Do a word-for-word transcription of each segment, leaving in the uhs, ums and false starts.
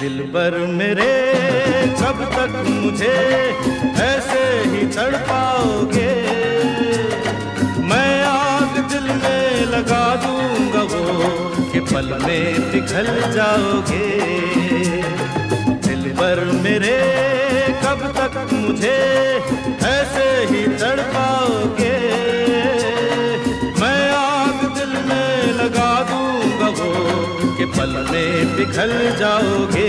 दिलबर मेरे जब तक मुझे ऐसे ही चढ़ पाओगे, मैं आग दिल में लगा दूंगा वो कि पल में पिघल जाओगे। दिलबर मेरे कब तक मुझे ऐसे ही चढ़ पाओगे, मैं आग दिल में लगा दूंगा वो के पल में पिघल जाओगे।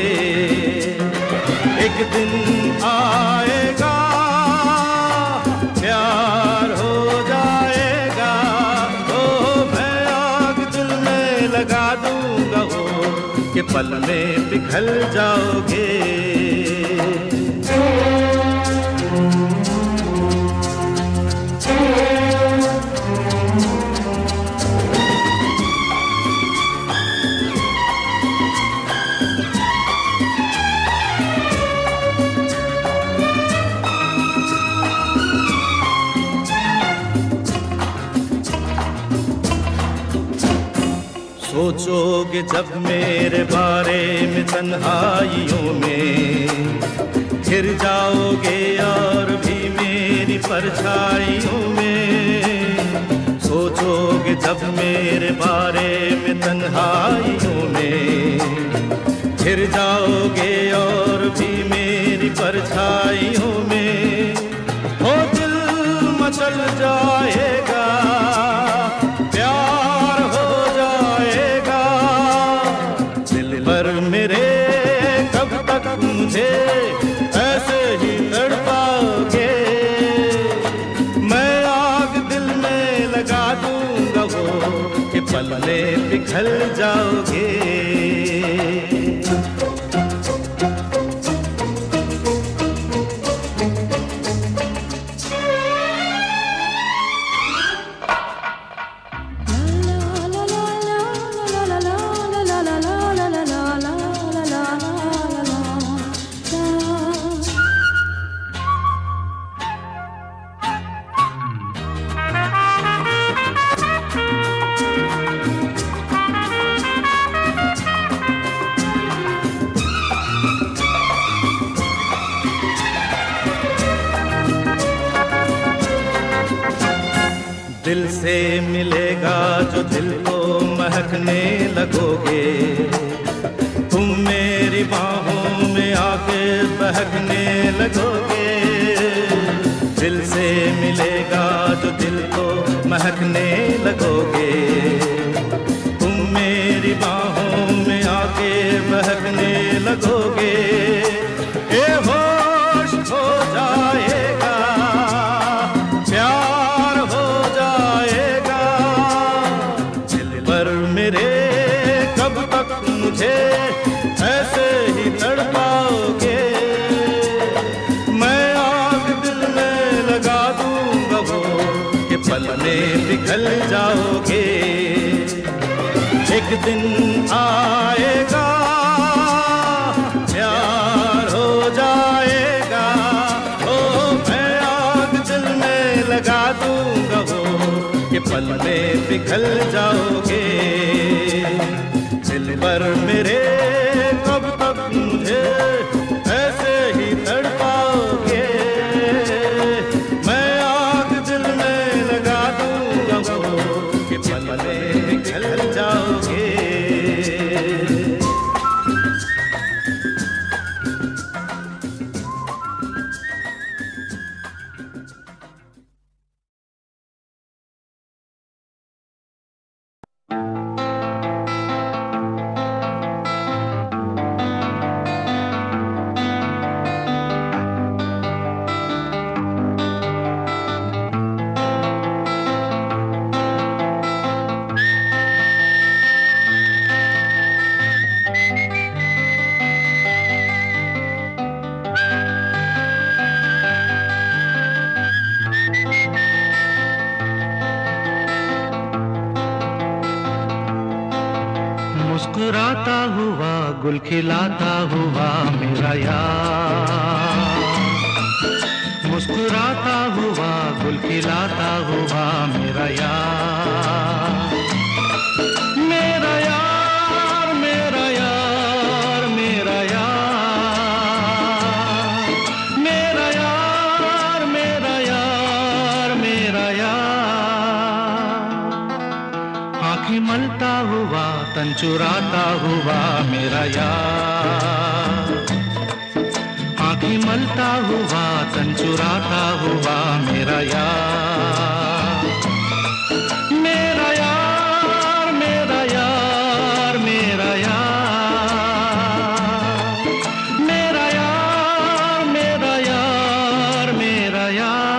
एक दिन आएगा प्यार हो जाएगा, ओ मैं आग दिल में लगा दूंगा वो के पल में पिघल जाओगे। सोचोगे जब मेरे बारे में तन्हाइयों में, घिर जाओगे और भी मेरी परछाइयों में। सोचोगे जब मेरे बारे में तन्हाइयों में, घिर जाओगे और भी मेरी परछाइयों में। हो दिल मचल जाएगा, मुझे ऐसे ही लड़ पाओगे, मैं आग दिल में लगा दूंगा वो कि पल में पिघल जाओगे। दिल से मिलेगा जो दिल को महकने लगोगे, तुम मेरी बाहों में आके बहकने लगोगे। दिल से मिलेगा जो दिल को महकने लगोगे, तुम मेरी बाहों में आके बहकने लगोगे। ए होश हो जाएगा, मुझे ऐसे ही लड़ पाओगे, मैं आग दिल में लगा दूंगा वो कि पल में पिघल जाओगे। एक दिन आएगा प्यार हो जाएगा, ओ मैं आग दिल में लगा दूंगा वो कि पल में पिघल जाओगे। दिलबर मेरे कब तक मुझे ऐसे ही तड़ पाओगे, मैं आग दिल में लगा दूंगा वो कि पल में चल जाओगे। गुल खिलाता हुआ मेरा यार, मुस्कुराता हुआ गुल खिलाता हुआ मेरा यार, मेरा यार मेरा यार मेरा यार मेरा यार मेरा यार मेरा यार, आँखें मलता हुआ तन चुराता हुआ मेरा यार, आँखें मलता हुआ तन चुराता हुआ मेरा यार, मेरा यार मेरा यार मेरा यार मेरा यार मेरा यार मेरा यार।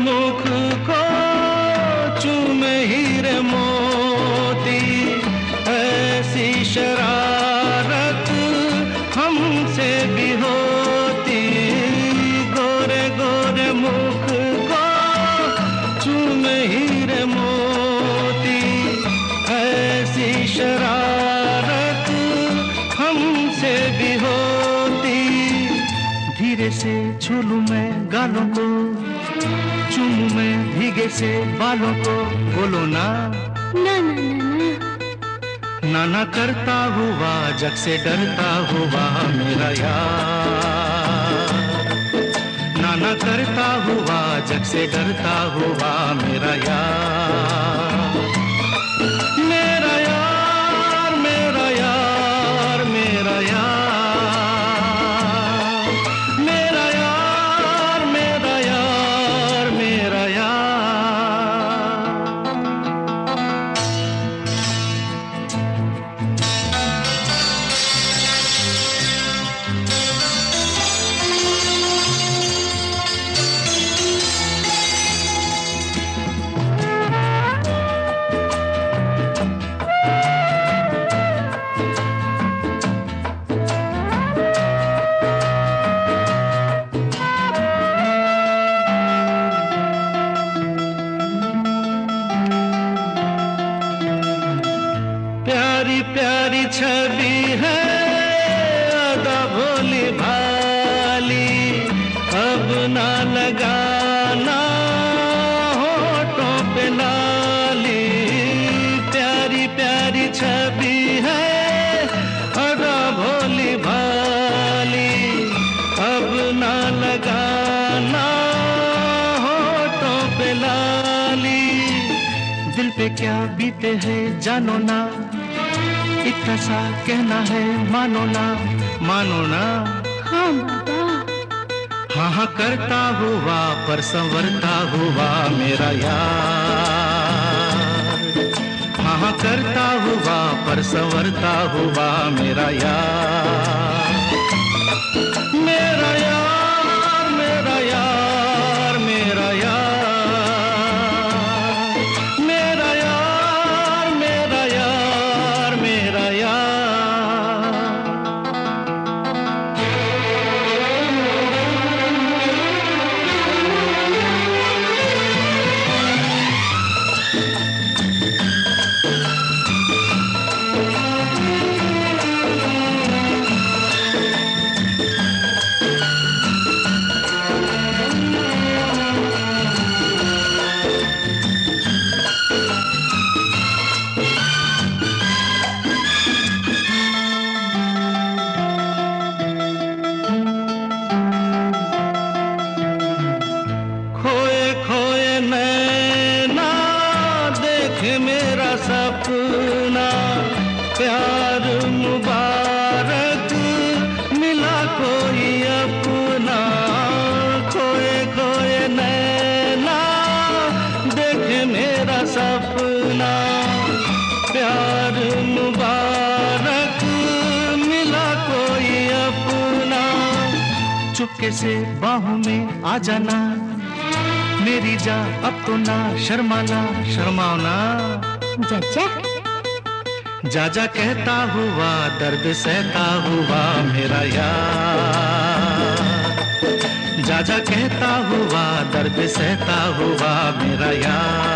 मुख को चूमे हीरे मोती, ऐसी शरारत हमसे भी होती, गोरे गोरे मुख को चूमे हीरे मोती, ऐसी शरारत हमसे भी होती, धीरे से छूलूं मैं गालों को, चूमूं मैं भीगे से बालों को, बोलो ना ना ना ना ना ना करता हुआ जग से डरता हुआ मेरा यार, ना ना करता हुआ जग से डरता हुआ मेरा यार, मेरा यार मेरा यार मेरा यार प्यारी छवि है अदा भोली भाली, अब ना लगाना होठों पे लाली, प्यारी प्यारी छवि है अदा भोली भाली, अब ना लगाना होठों पे लाली, दिल पे क्या बीते हैं जानो ना, इतना सा कहना है मानो ना मानो ना, हाँ हाँ हाँ करता हुआ पर संवरता हुआ मेरा यार, हाँ हाँ करता हुआ पर संवरता हुआ मेरा यार, मेरा यार मेरा यार मेरा यार मेरा सपना, प्यार मुबारक मिला कोई अपना, खोए खोए न चुपके से बाहों में आ जाना, मेरी जा अब तो ना शर्माना शर्माना। जाजा जाजा कहता हुआ दर्द सहता हुआ मेरा यार, जाजा कहता हुआ दर्द सहता हुआ मेरा यार।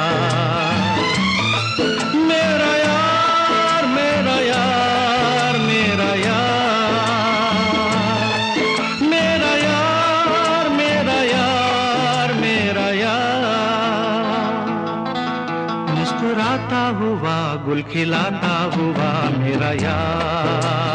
मुस्कुराता हुआ गुल खिलाता हुआ मेरा यार।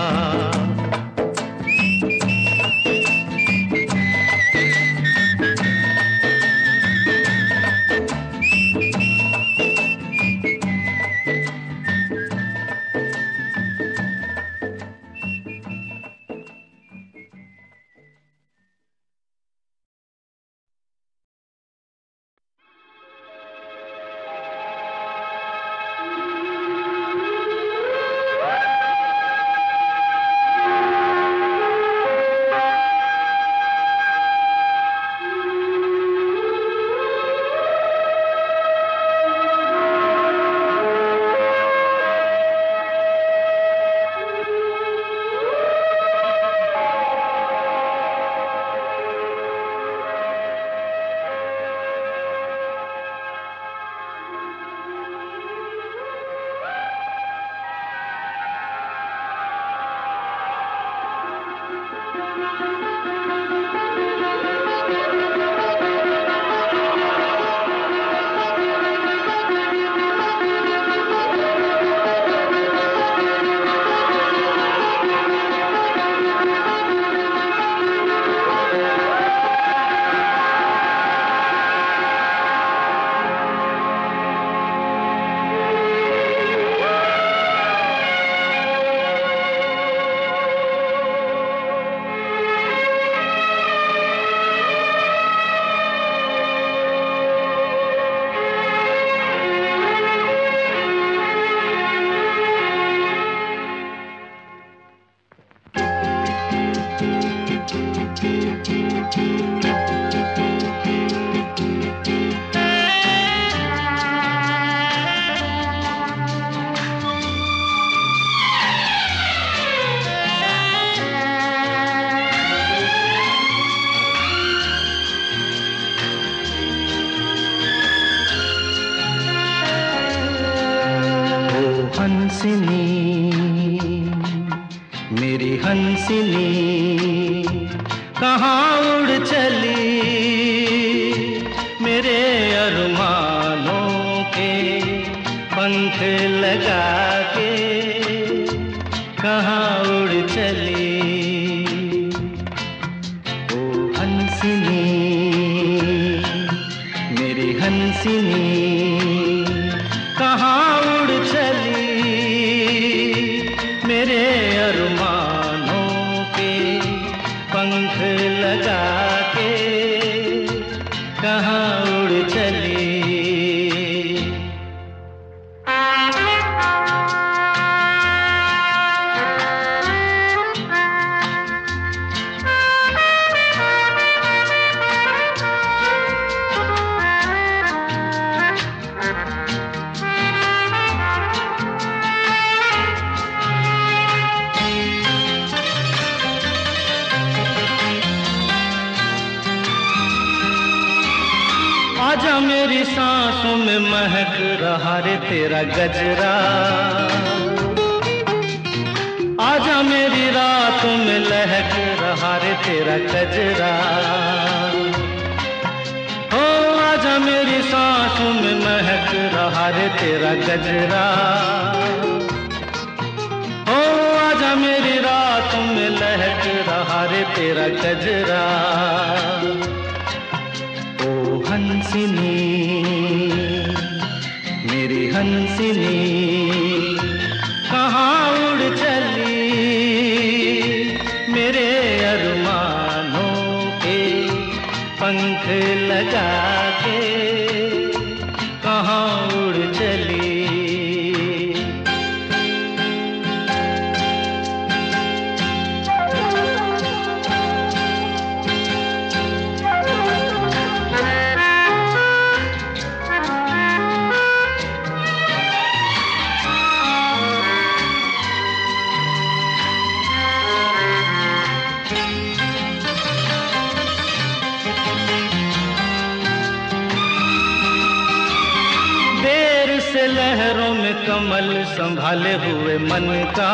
कमल संभाले हुए मन का,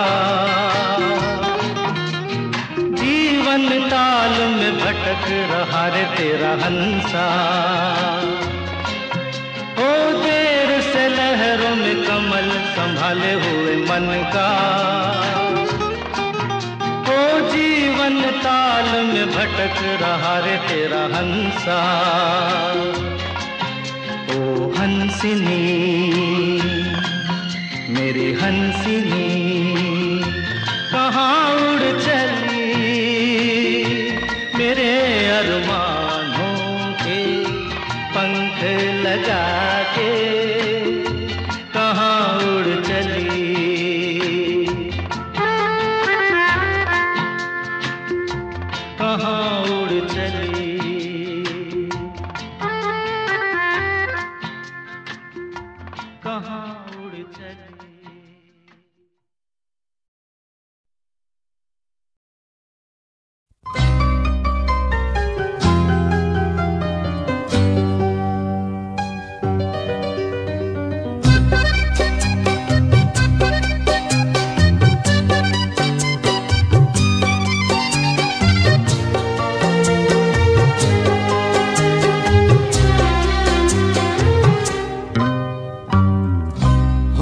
जीवन ताल में भटक रहा रे तेरा हंसा। ओ देर से लहरों में कमल संभाले हुए मन का, ओ जीवन ताल में भटक रहा रे तेरा हंसा। ओ हंसिनी मेरी हंसिनी कहाँ उड़ चली, मेरे अरमानों के पंख लगा के कहाँ उड़ चली। कहाँ उड़ चली कहाँ उड़ चली।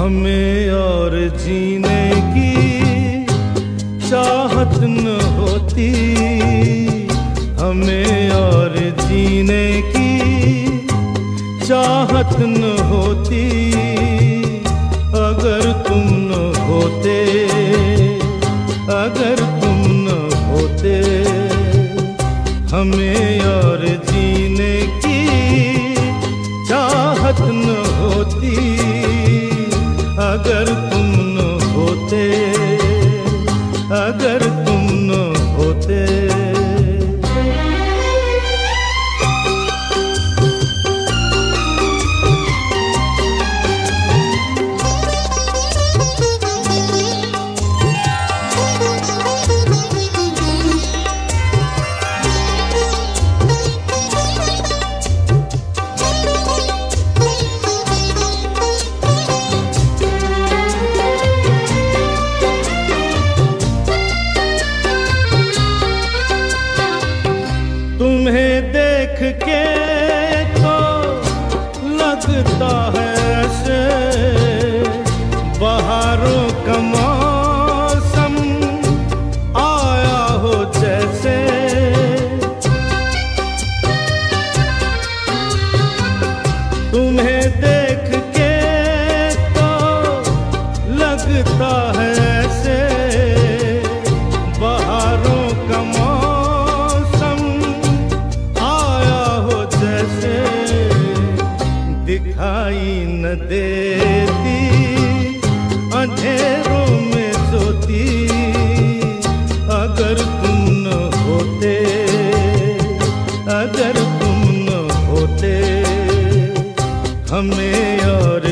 हमें और जीने की चाहत न होती, हमें और जीने की चाहत न होती, अगर तुम न होते, अगर तुम न होते। हमें और जीने की चाहत न होती, अगर तुम न होते, अगर तुम न होते। हमें और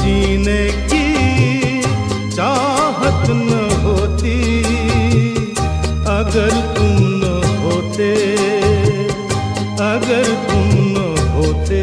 जीने की चाहत न होती, होते अगर तुम न होते।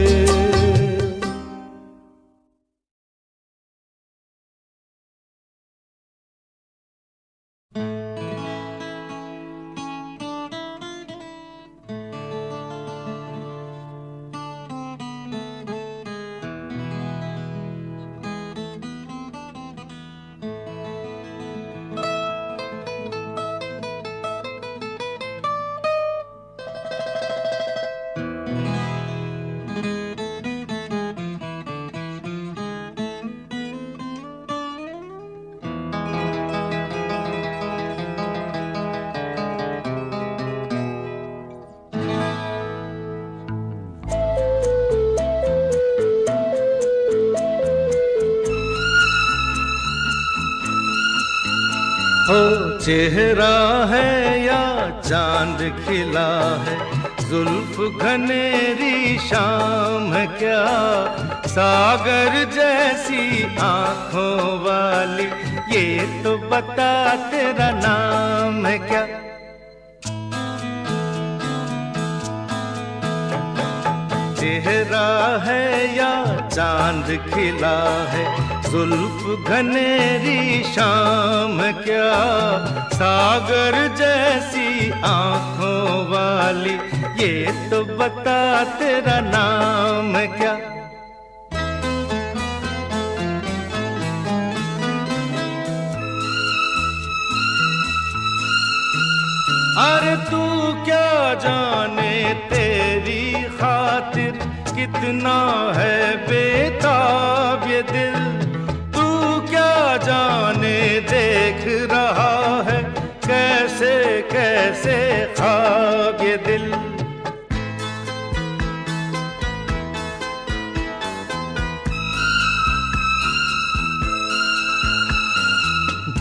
चेहरा है या चांद खिला है, जुल्फ घनेरी शाम है क्या, सागर जैसी आंखों वाली ये तो बता तेरा नाम है क्या। चेहरा है या चांद खिला है, जुल्फ घनेरी शाम क्या, सागर जैसी आंखों वाली ये तो बता तेरा नाम क्या। अरे तू क्या जाने तेरी खातिर कितना है बेताब ये दिल, जाने देख रहा है कैसे कैसे ख्वाब ये दिल।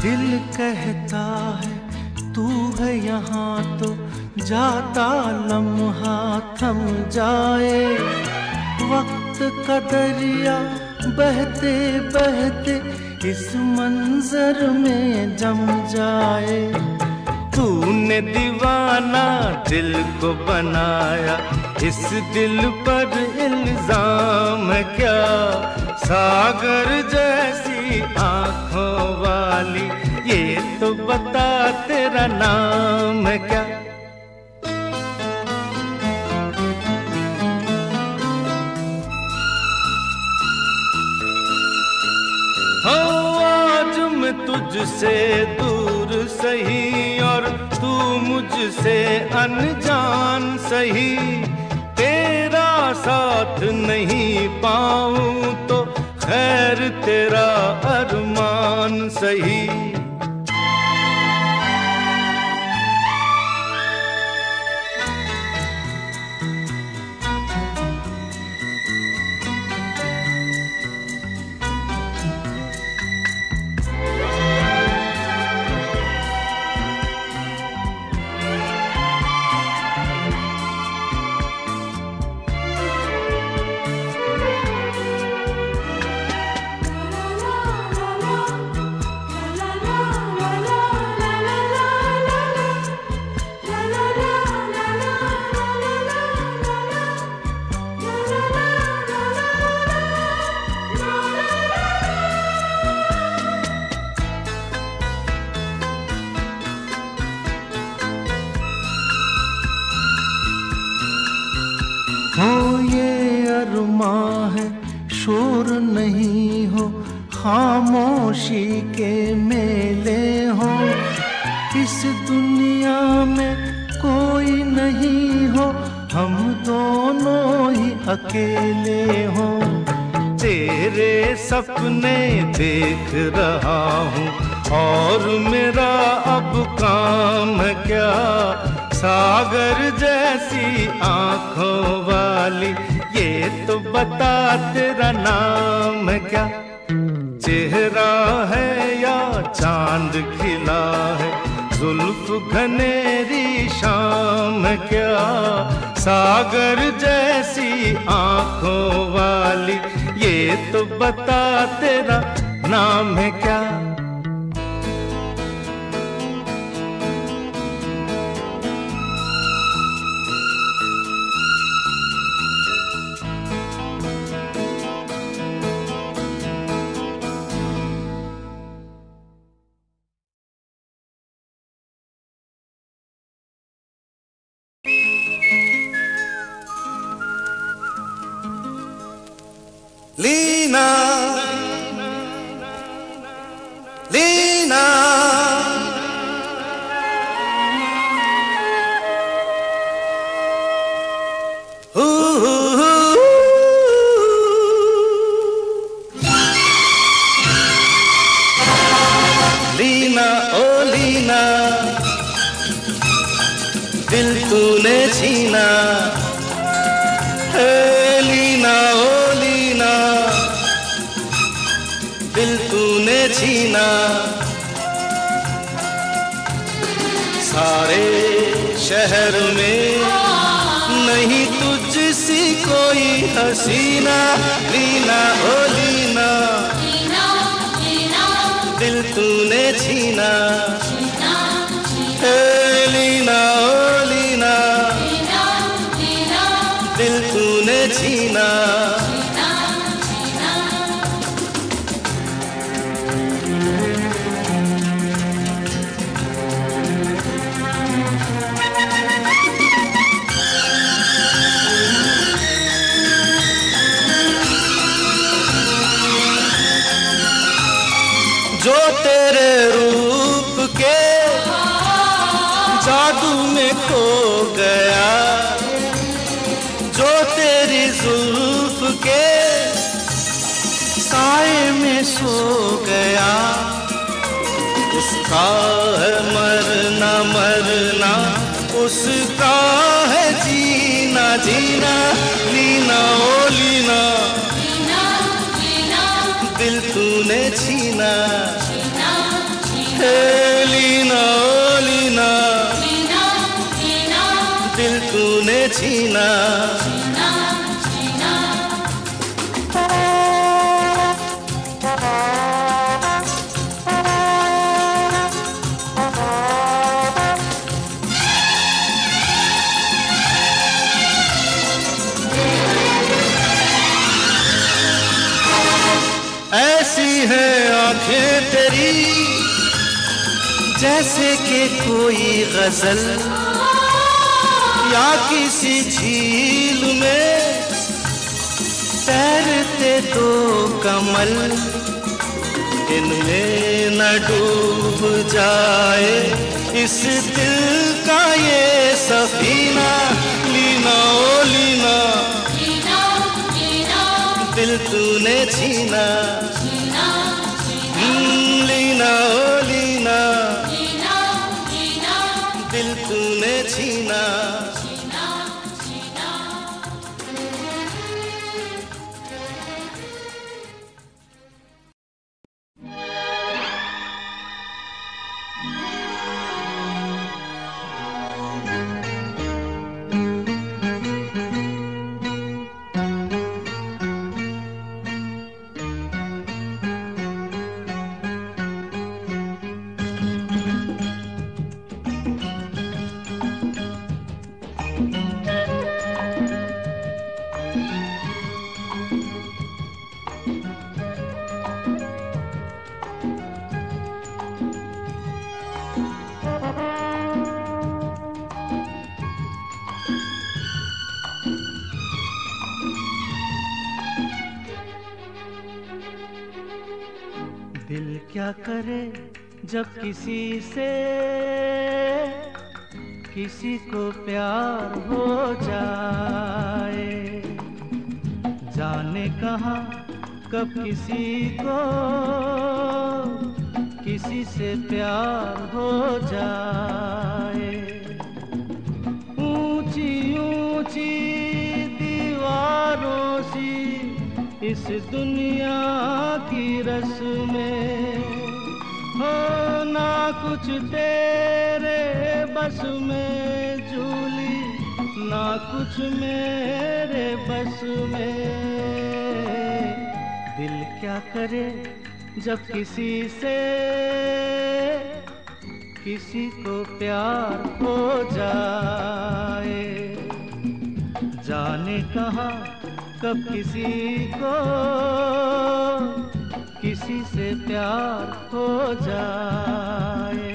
दिल कहता है तू है यहाँ तो जाता लम्हा थम जाए, वक्त का दरिया बहते बहते इस मंजर में जम जाए। तूने दीवाना दिल को बनाया, इस दिल पर इल्जाम क्या, सागर जैसी आंखों वाली ये तो बता तेरा नाम क्या। तुझसे दूर सही और तू मुझसे अनजान सही, तेरा साथ नहीं पाऊं तो खैर तेरा अरमान सही। खामोशी के मेले हो इस दुनिया में कोई नहीं हो, हम दोनों ही अकेले हो। तेरे सपने देख रहा हूँ और मेरा अब काम क्या, सागर जैसी आंखों वाली ये तो बता तेरा नाम क्या। चेहरा है या चांद खिला है, जुल्फ घनेरी शाम क्या, सागर जैसी आंखों वाली ये तो बता तेरा नाम है क्या। Lena, Lena, ooh, ooh, ooh. Lena, oh Lena, दिल तूने छीना, दिल तूने छीना। सारे शहर में नहीं तुझसी कोई हसीना, लीना ओ लीना, दिल तूने छीना, लीना ओ लीना, दिल तूने छीना। जो तेरे रूप के जादू में खो गया, जो तेरी जुल्फ के साए में सो गया, उसका है मरना मरना, उसका है जीना जीना। लीना ओ लीना, दिल तूने छीना, लीना ओ लीना, दिल तूने छीना। ऐसी है आंखें तेरी जैसे कि कोई गजल या किसी झील में तैरते दो कमल, इनमें न डूब जाए इस दिल का ये सफीना। लीना ओ लीना, दिल तूने छीना, लीना ओ लीना, दिल तूने छीना। क्या करे जब किसी से किसी को प्यार हो जाए, जाने कहाँ कब किसी को किसी से प्यार हो जाए। ऊंची ऊंची दीवारों सी इस दुनिया की रस्में, ना कुछ तेरे बस में झूली, ना कुछ मेरे बस में। दिल क्या करे जब किसी से किसी को प्यार हो जाए, जाने कहाँ कब किसी को किसी से प्यार हो जाए।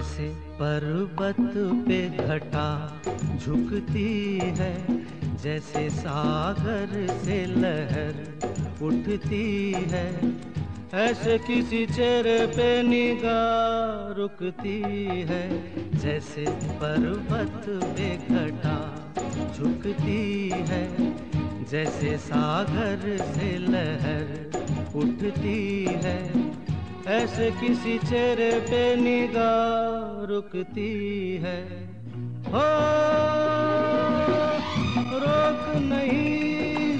जैसे पर्वत पे घटा झुकती है, जैसे सागर से लहर उठती है, ऐसे किसी चेहरे पे निगाह रुकती है। जैसे पर्वत पे घटा झुकती है, जैसे सागर से लहर उठती है, ऐसे किसी चेहरे पे निगाह रुकती है। हो रोक नहीं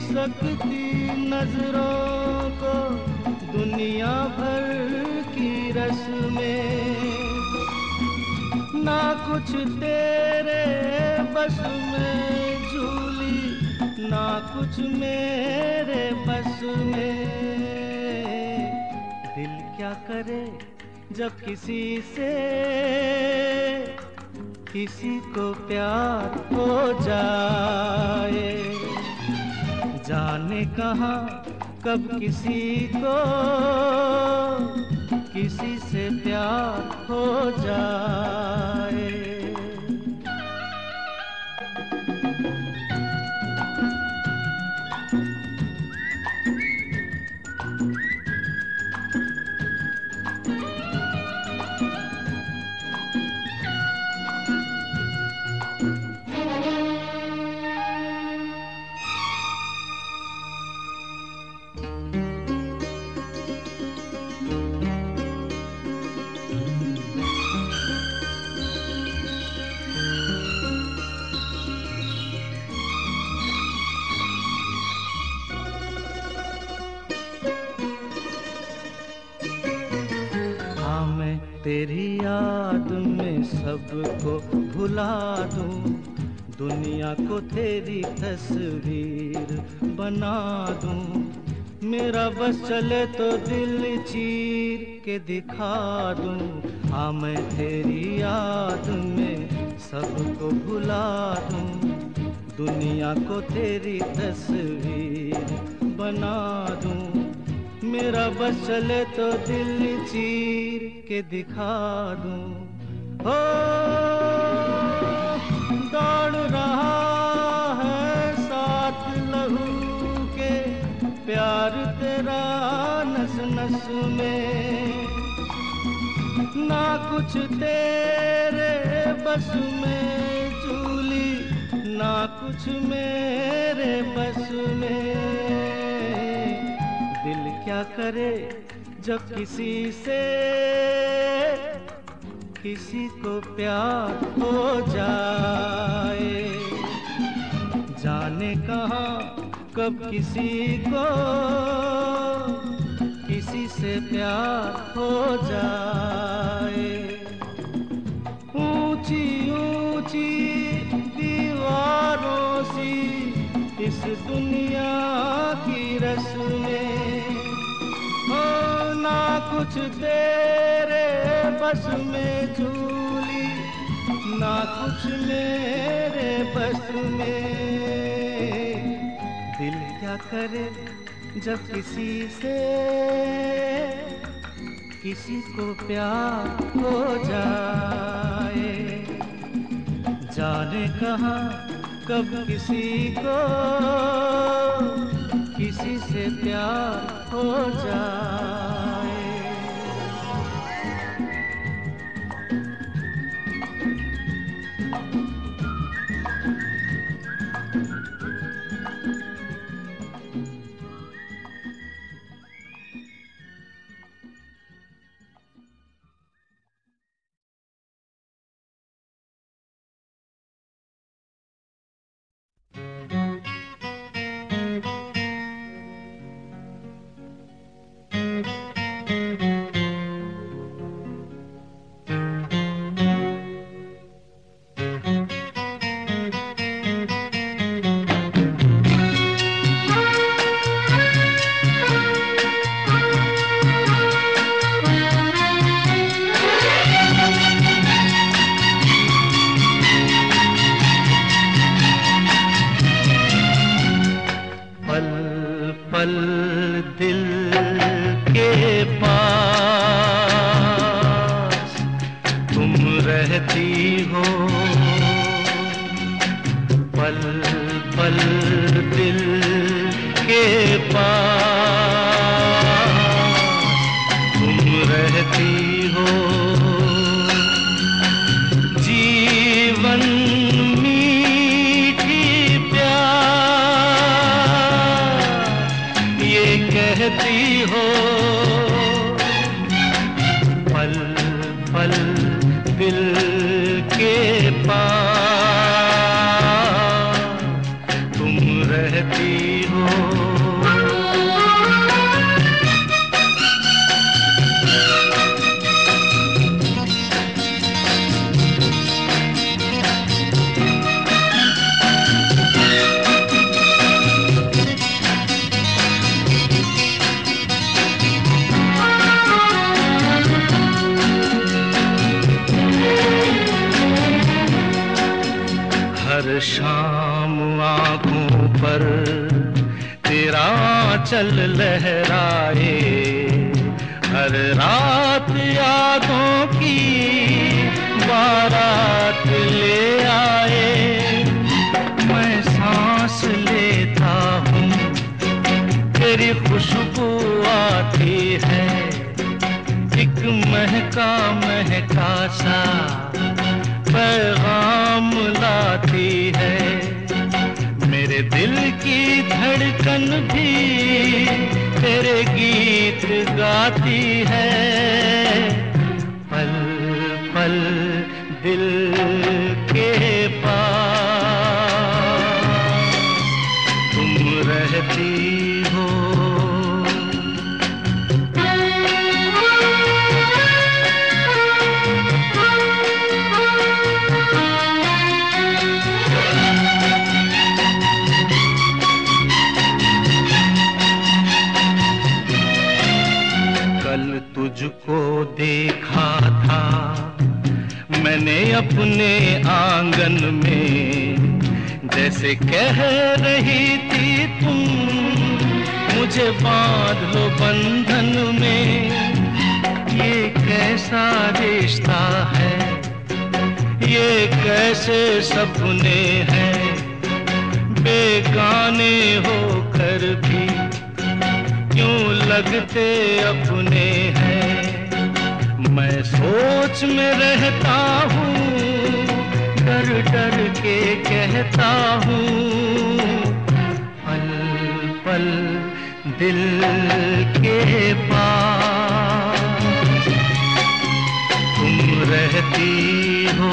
सकती नजरों को दुनिया भर की रस्में, ना कुछ तेरे बस में झूली, ना कुछ मेरे बस में। दिल क्या करे जब किसी से किसी को प्यार हो जाए, जाने कहाँ कब किसी को किसी से प्यार हो जाए। तेरी याद में सबको भुला दूं, दुनिया को तेरी तस्वीर बना दूं, मेरा बस चले तो दिल चीर के दिखा दूं। हाँ मैं तेरी याद में सबको भुला दूं, दुनिया को तेरी तस्वीर बना दूं, मेरा बस चले तो दिल चीर के दिखा दूं। हो दौड़ रहा है साथ लहू के प्यार तेरा नस नस में, ना कुछ तेरे बस में झूली, ना कुछ मेरे बस में। दिल क्या करे जब किसी से किसी को प्यार हो जाए, जाने कहाँ कब किसी को किसी से प्यार हो जाए। ऊंची ऊंची दीवारों सी इस दुनिया की रस्में, ना कुछ तेरे बस में झूली, ना कुछ मेरे बस में। दिल क्या करे जब किसी से किसी को प्यार हो जाए, जाने कहाँ कब किसी को किसी से प्यार हो जाए। Thank you. रहती हो, पल पल दिल के पास तुम रहती हो। जीवन मीठी प्यास ये कहती हो, पल पल दिल के पास तुम रहती हो। हर शाम आंखों पर तेरा आंचल लहराए, हर रात यादों की बारात ले आए। मैं सांस लेता हूँ तेरी खुशबू आती है, एक महका महका सा पैगाम लाती है। मेरे दिल की धड़कन भी तेरे गीत गाती है, पल पल दिल के पास तुम रहती हो। तुझको देखा था मैंने अपने आंगन में, जैसे कह रही थी तुम मुझे बांध लो बंधन में। ये कैसा रिश्ता है, ये कैसे सपने हैं, बेगाने होकर भी क्यों लगते अपने हैं। मैं सोच में रहता हूँ, डर डर के कहता हूँ, पल पल दिल के पास तुम रहती हो।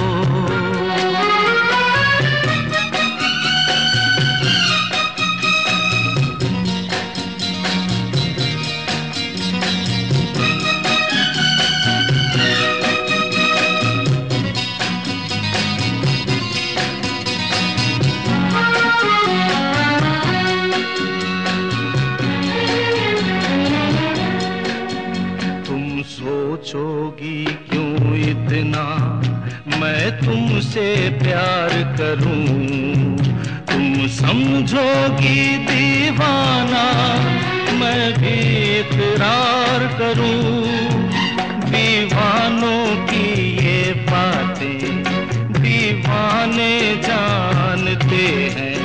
सोचोगी क्यों इतना मैं तुमसे प्यार करूं, तुम समझोगी दीवाना मैं भी इकरार करूं। दीवानों की ये बातें दीवाने जानते हैं,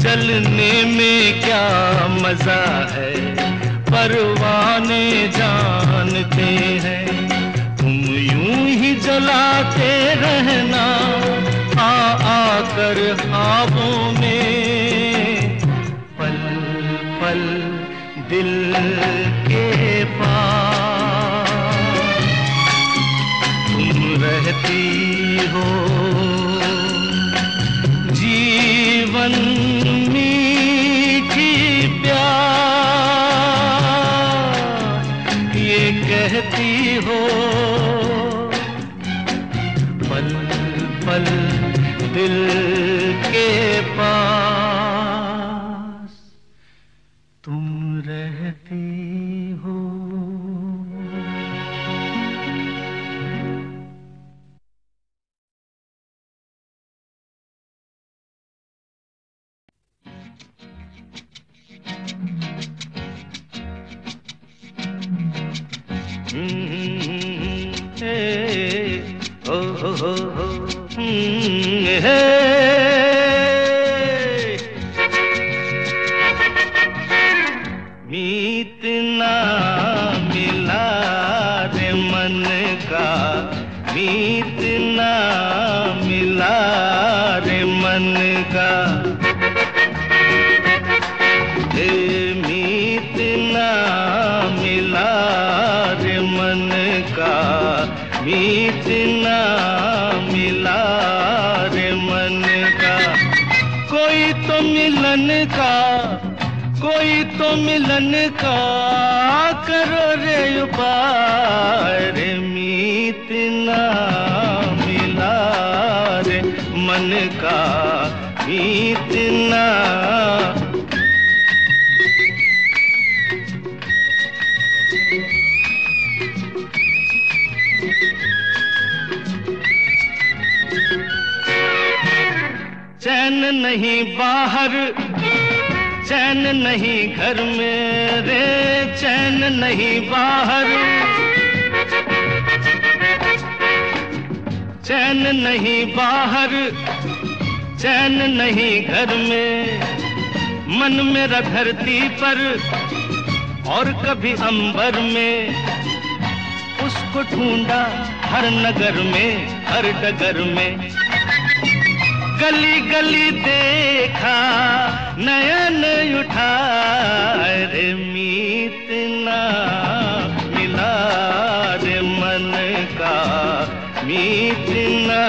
जलने में क्या मजा है परवाने जानते हैं। तुम यूं ही जलाते रहना आ आकर ख्वाबों में, पल पल दिल के पास तुम रहती हो। जीवन मीठी प्यास कहती हो, पल पल दिल के पास तुम रहती हो। हो हो हो हो हे मीत ना मिला रे मन का मीत ना मिला रे मन का मीत ना मिला रे मन का मीत ना मिला रे मन का कोई तो मिलन का कोई तो मिलन का करो रे उपाय रे मीत ना मिला रे मन का मीत ना चैन नहीं बाहर चैन नहीं घर में रे चैन नहीं बाहर चैन नहीं बाहर चैन नहीं घर में मन मेरा धरती पर और कभी अंबर में उसको ढूंढा हर नगर में हर डगर में गली गली देखा नयन उठा रे मीत ना मिला रे मन का मीत ना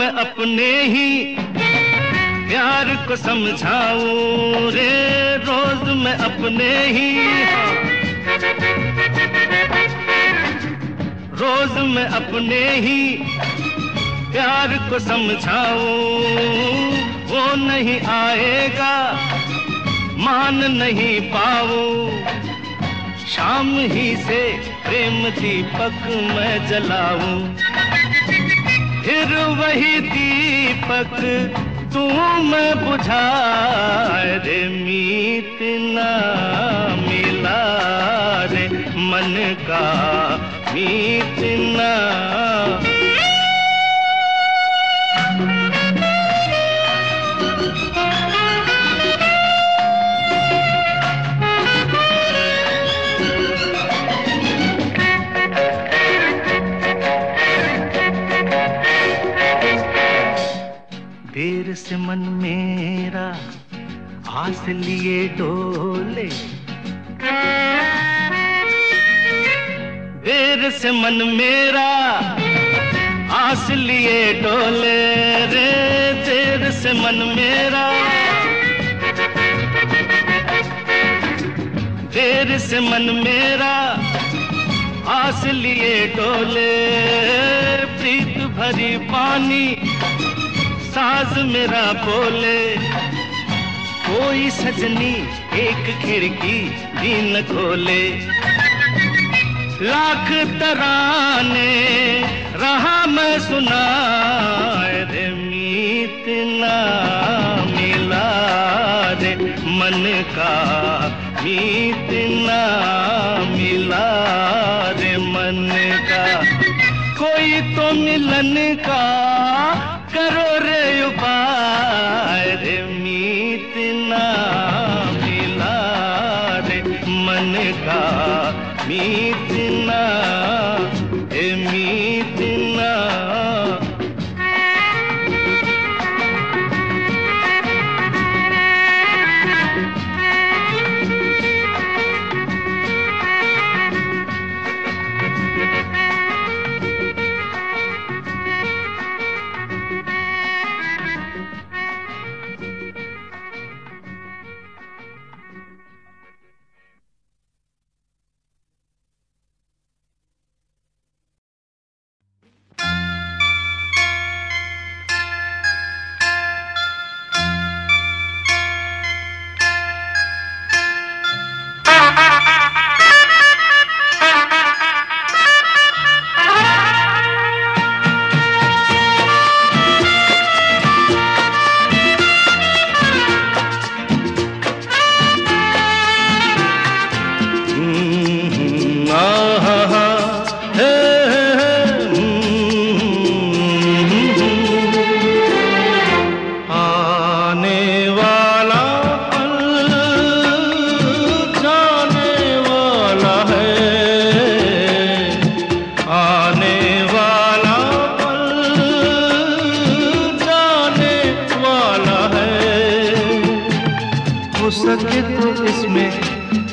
मैं अपने ही प्यार को समझाऊं रे रोज मैं अपने ही रोज मैं अपने ही प्यार को समझाऊं वो नहीं आएगा मान नहीं पाऊं शाम ही से प्रेम दीपक मैं जलाऊं फिर वही दीपक तू मैं बुझा रे मीत ना मिला रे मन का मीत ना देर से मन मेरा आस लिए डोले देर से मन मेरा आस लिए डोले रे देर से मन मेरा देर से मन मेरा आस लिए डोले प्रीत भरी पानी साज मेरा बोले कोई सजनी एक खिड़की भी न खोले लाख तराने रहा मैं सुना रे मीत ना मिला रे मन का मीत ना मिला रे मन का कोई तो मिलन का करो रे उपाय रे मीत ना मिला रे मन का मीत ना ए मीत ना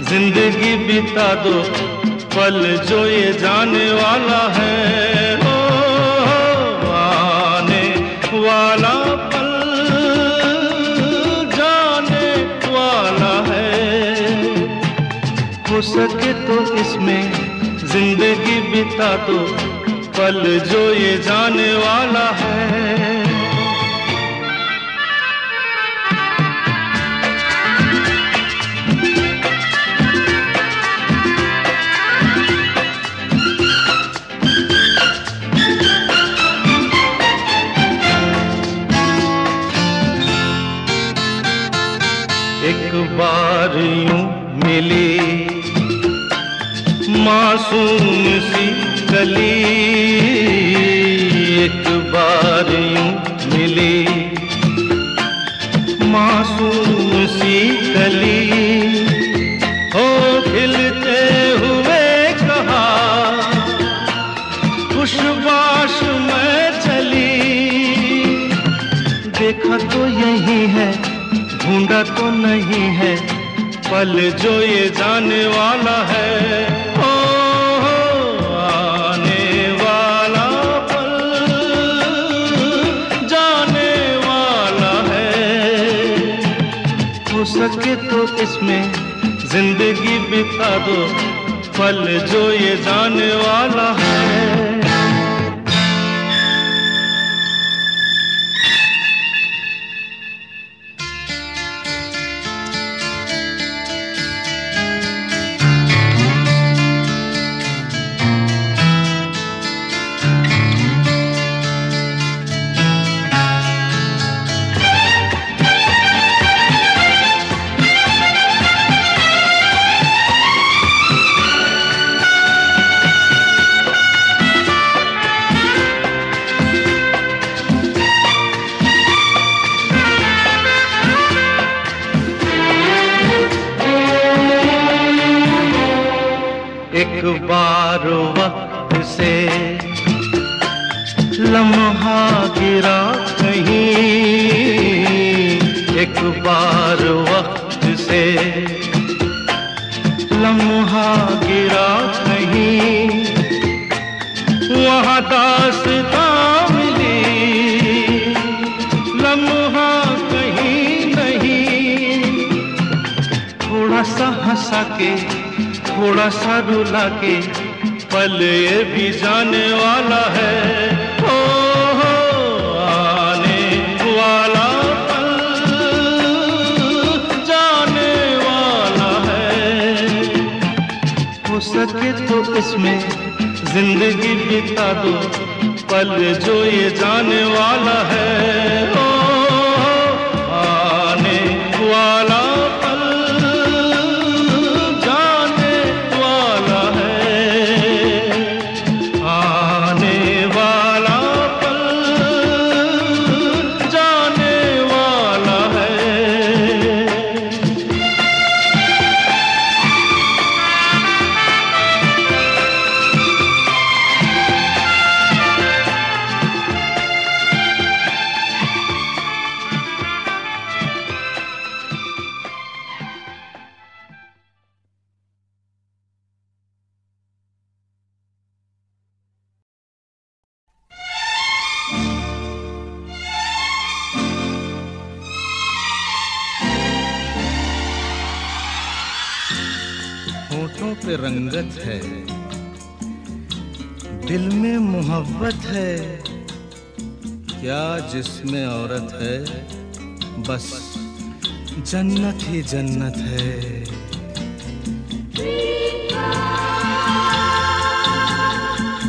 जिंदगी बिता दो पल जो ये जाने वाला है, ओ आने वाला पल जाने वाला है। हो सके तो इसमें जिंदगी बिता दो पल जो ये जाने वाला है। एक बार यूं मिली मासूम सी कली, एक बार यूं मिली मासूम सी कली, हो खिलते हुए कहा खुशबाश में चली। देखा तो यही है ढूंढा तो नहीं है पल जो ये जाने वाला है, ओ आने वाला पल जाने वाला है। हो सके तो इसमें जिंदगी बिता दो पल जो ये जाने वाला है। एक बार वक्त से लम्हा गिरा कहीं, एक बार वक्त से लम्हा गिरा कहीं, वहाँ दास्तां मिली लम्हा कहीं नहीं। थोड़ा सा हंसा के थोड़ा सा रुला के पल ये भी जाने वाला है, ओ हो आने वाला पल जाने वाला है। हो सके तो इसमें जिंदगी बिता दो पल जो ये जाने वाला है, ओ हो आने वाला रंगत है दिल में मोहब्बत है, क्या जिसमें औरत है बस जन्नत ही जन्नत है। Dream girl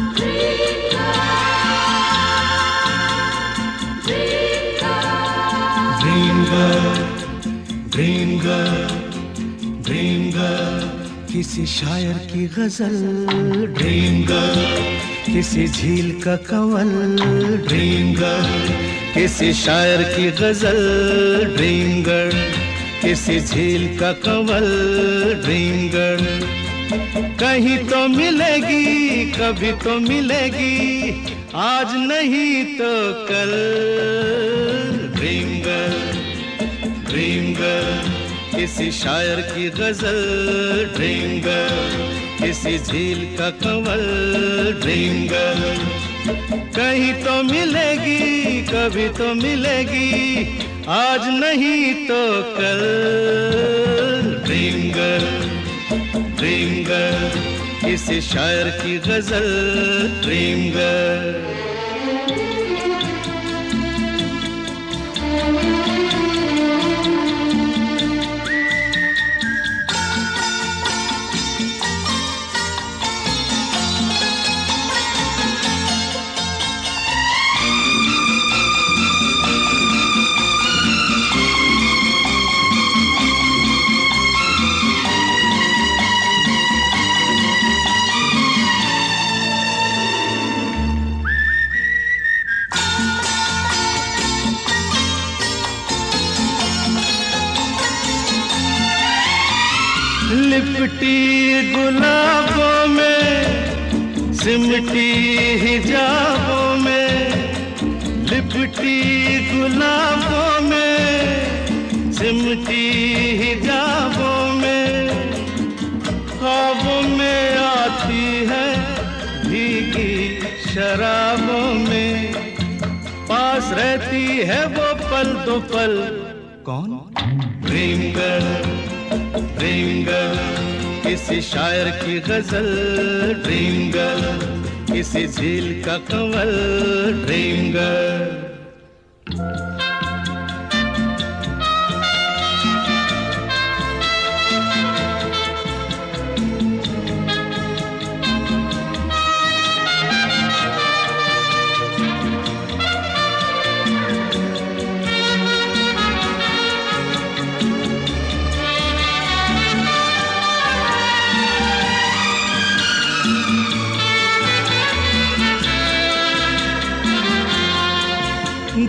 dream girl dream girl किसी शायर की गजल, ड्रीम गर्ल किसी झील का कंवल, ड्रीम गर्ल किसी शायर की गजल, ड्रीम गर्ल किसी झील का कंवल, ड्रीम गर्ल कहीं तो मिलेगी कभी तो मिलेगी आज नहीं तो कल। ड्रीम गर्ल ड्रीम गर्ल किसी शायर की गजल ड्रिंगल, किसी झील का कंवल ड्रिंगल। कहीं तो मिलेगी कभी तो मिलेगी, आज नहीं तो कल। ड्रिंगल ड्रिंगल, किसी शायर की गजल ड्रिंगल। लिपटी गुलाबों में सिमटी हिजाबों में, लिपटी गुलाबों में सिमटी हिजाबों में, ख्वाबों में आती है भीगी शराबों में। पास रहती है वो पल दो पल, कौन? ड्रीम गर्ल ड्रीम गर्ल, किसी शायर की गजल ड्रीम गर्ल, किसी झील का कंवल ड्रीम गर्ल।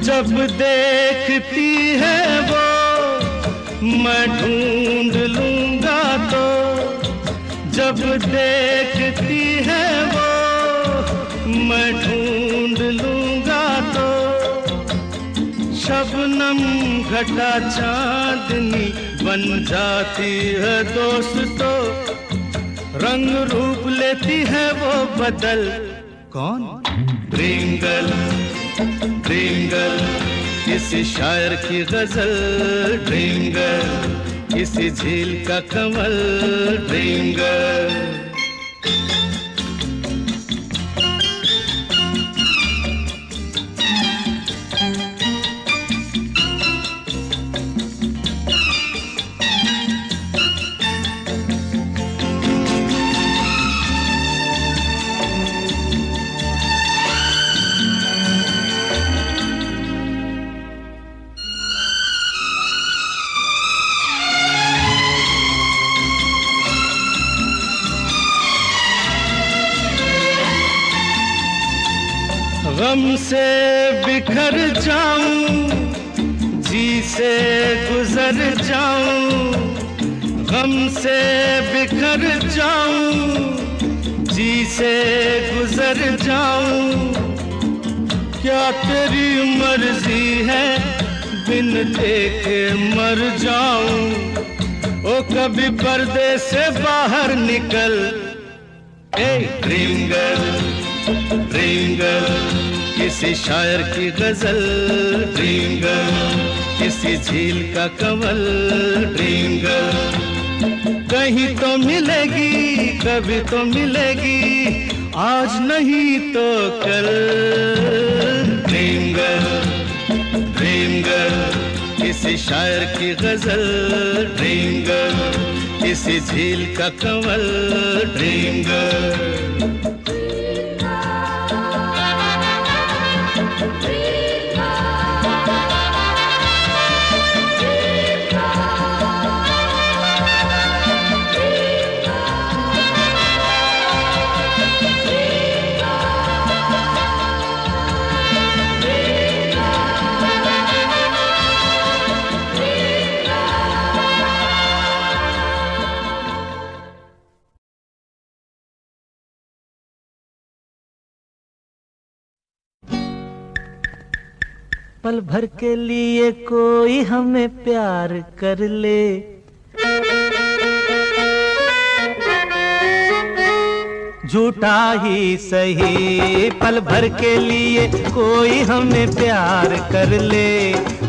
जब देखती है वो मैं ढूंढ लूंगा तो, जब देखती है वो मैं ढूंढ लूंगा तो। शबनम घटा चांदनी बन जाती है दोस्तों, रंग रूप लेती है वो बदल। कौन? ड्रीम गर्ल ड्रीम गर्ल, किसी शायर की गजल ड्रीम गर्ल, किसी झील का कंवल ड्रीम गर्ल। गम से बिखर जाऊं, जी से गुजर जाऊं, गम से बिखर जाऊं, जी से गुजर जाऊं। क्या तेरी मर्जी है बिन देखे मर जाऊं, ओ कभी पर्दे से बाहर निकल। ए ड्रीम गर्ल ड्रीम गर्ल, किसी शायर की गजल ड्रीम गर्ल, किसी झील का कंवल ड्रीम गर्ल। कहीं तो मिलेगी कभी तो मिलेगी, आज नहीं तो कल। ड्रीम गर्ल ड्रीम गर्ल, किसी शायर की गजल ड्रीम गर्ल, किसी झील का कंवल ड्रीम गर्ल। पल भर के लिए कोई हमें प्यार कर ले, झूठा ही सही पल भर के लिए कोई हमने प्यार कर ले,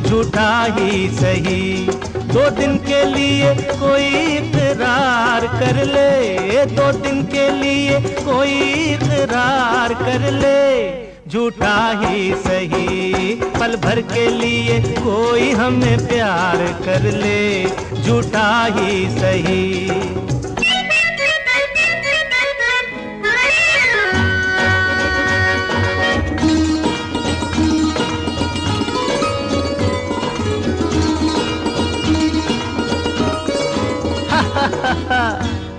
झूठा ही सही दो दिन के लिए कोई इकरार कर ले, दो दिन के लिए कोई इकरार कर ले, झूठा ही सही पल भर के लिए कोई हमें प्यार कर ले, झूठा ही सही।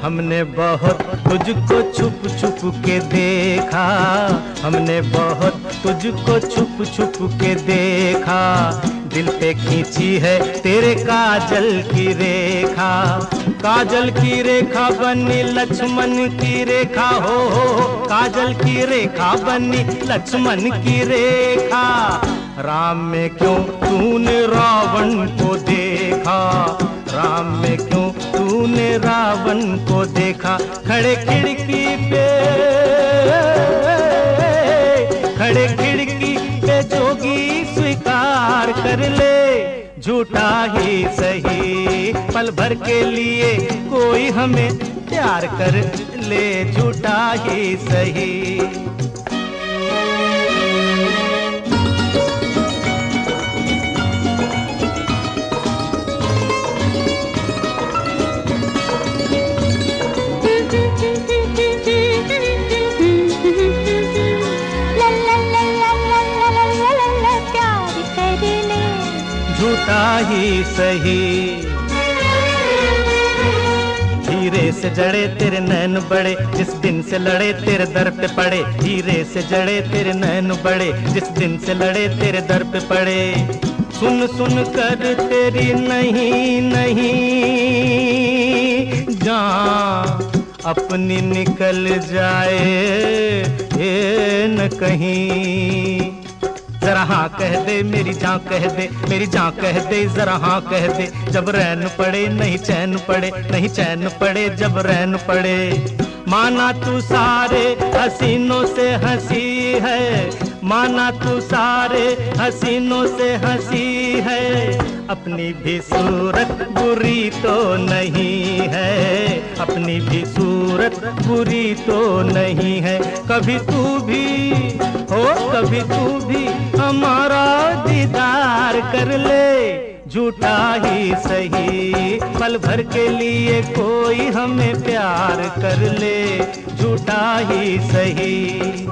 हमने बहुत तुझको छुप छुप के देखा, हमने बहुत तुझको छुप छुप के देखा, दिल पे खींची है तेरे काजल की रेखा, काजल की रेखा बनी लक्ष्मण की रेखा, हो हो काजल की रेखा बनी लक्ष्मण की रेखा, राम में क्यों तूने रावण को देखा, राम में क्यों तूने रावण को देखा, खड़े खिड़की पे खड़े खिड़की पे जोगी स्वीकार कर ले, झूठा ही सही पल भर के लिए कोई हमें प्यार कर ले, झूठा ही सही। झूठा ही सही हीरे से जड़े तेरे नैन बड़े जिस दिन से लड़े तेरे दर पे पड़े, हीरे से जड़े तेरे नैन बड़े जिस दिन से लड़े तेरे दर पे पड़े, सुन सुन कर तेरी नहीं नहीं जान अपनी निकल जाए ये न कहीं, जरा हाँ कह दे मेरी जाँ कह दे, मेरी जाँ कह दे जरा हाँ कह दे, जब रैन पड़े नहीं चैन पड़े, नहीं चैन पड़े जब रैन पड़े, माना तू सारे हसीनों से हंसी है, माना तू सारे हसीनों से हंसी है, अपनी भी सूरत बुरी तो नहीं है, अपनी भी सूरत बुरी तो नहीं है, कभी तू भी हो कभी तू भी हमारा दीदार कर ले, झूठा ही सही पल भर के लिए कोई हमें प्यार कर ले, झूठा ही सही।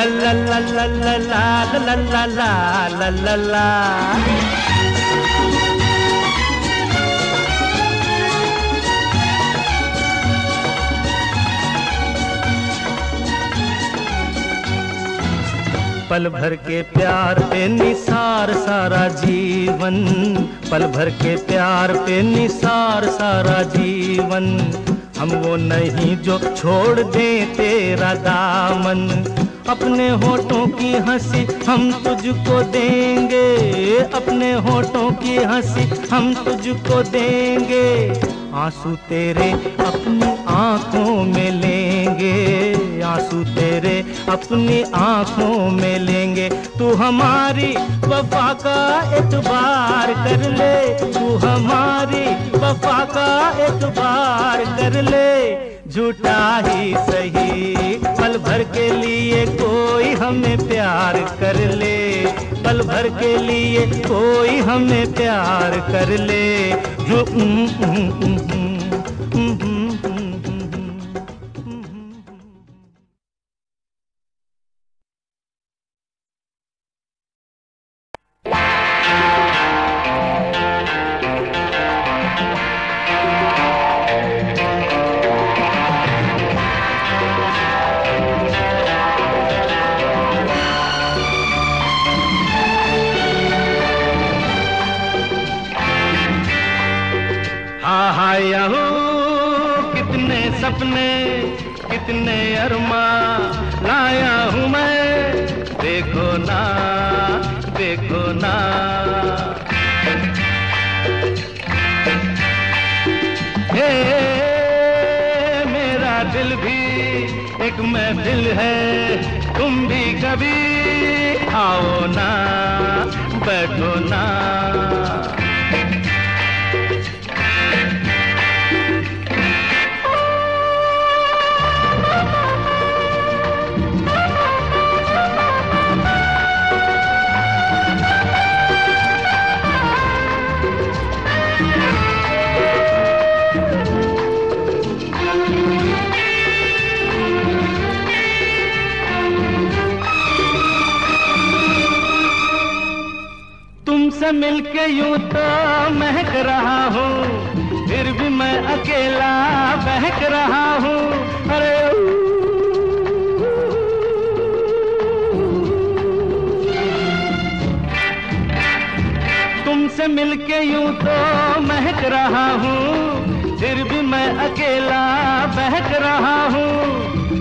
La la la la la la la la la la la, पल भर के प्यार पे निसार सारा जीवन, पल भर के प्यार पे निसार सारा जीवन, हम वो नहीं जो छोड़ दे तेरा दामन, अपने होठों की हंसी हम तुझको देंगे, अपने होठों की हंसी हम तुझको देंगे, आंसू तेरे अपनी आंखों में लेंगे, आंसू तेरे अपनी आंखों में लेंगे, तू हमारी वफा का एतबार कर ले, तू हमारी वफा का एतबार कर ले, झूठा ही सही पल भर के लिए कोई हमें प्यार कर ले, पल भर के लिए कोई हमें प्यार कर ले, जो उम्, उम्, उम्, उम्, उम्, सपने कितने अरमा लाया हूँ मैं, देखो ना देखो ना। हे मेरा दिल भी एक महफिल है, तुम भी कभी आओ ना बैठो ना। मिलके यूं तो महक रहा हूँ, फिर भी मैं अकेला बहक रहा हूँ। अरे तुमसे मिलके यूं तो महक रहा हूँ, फिर भी मैं अकेला बहक रहा हूँ।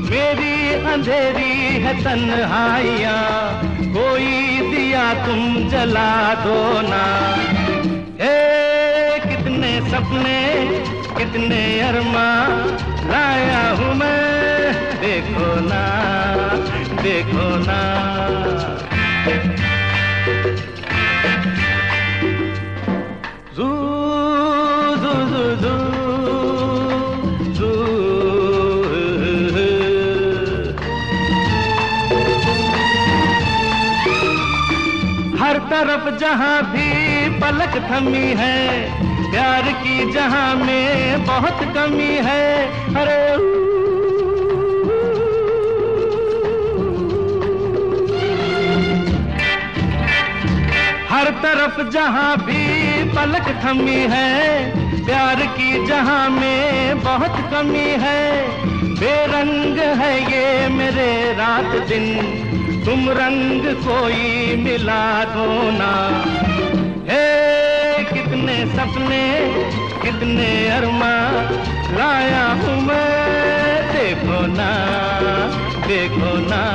मेरी अंधेरी है तन्हाइयाँ, कोई दिया तुम जला दो ना। हे कितने सपने कितने अरमा लाया हूँ मैं, देखो ना देखो ना। जू जू जू जू तरफ जहाँ भी पलक थमी है, प्यार की जहाँ में बहुत कमी है। अरे हर तरफ जहाँ भी पलक थमी है, प्यार की जहाँ में बहुत कमी है। बेरंग है ये मेरे रात दिन, तुम रंग कोई मिला दो ना। हे कितने सपने कितने अरमा लाया हूँ मैं, देखो ना देखो ना।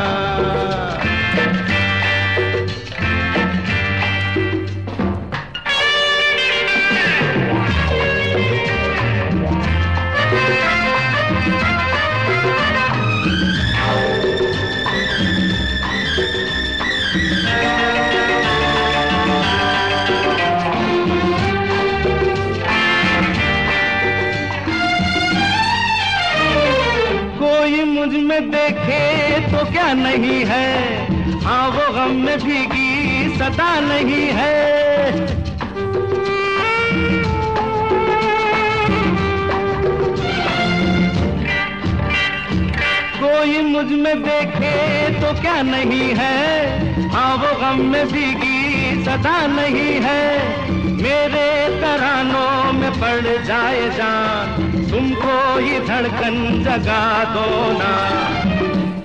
मुझमें देखे तो क्या नहीं है, हाँ वो गम में भीगी सदा नहीं है। कोई मुझमें देखे तो क्या नहीं है, हाँ वो गम में भीगी सदा नहीं है। मेरे तरानों में पड़ जाए जान, तुमको ये धड़कन जगा दो ना।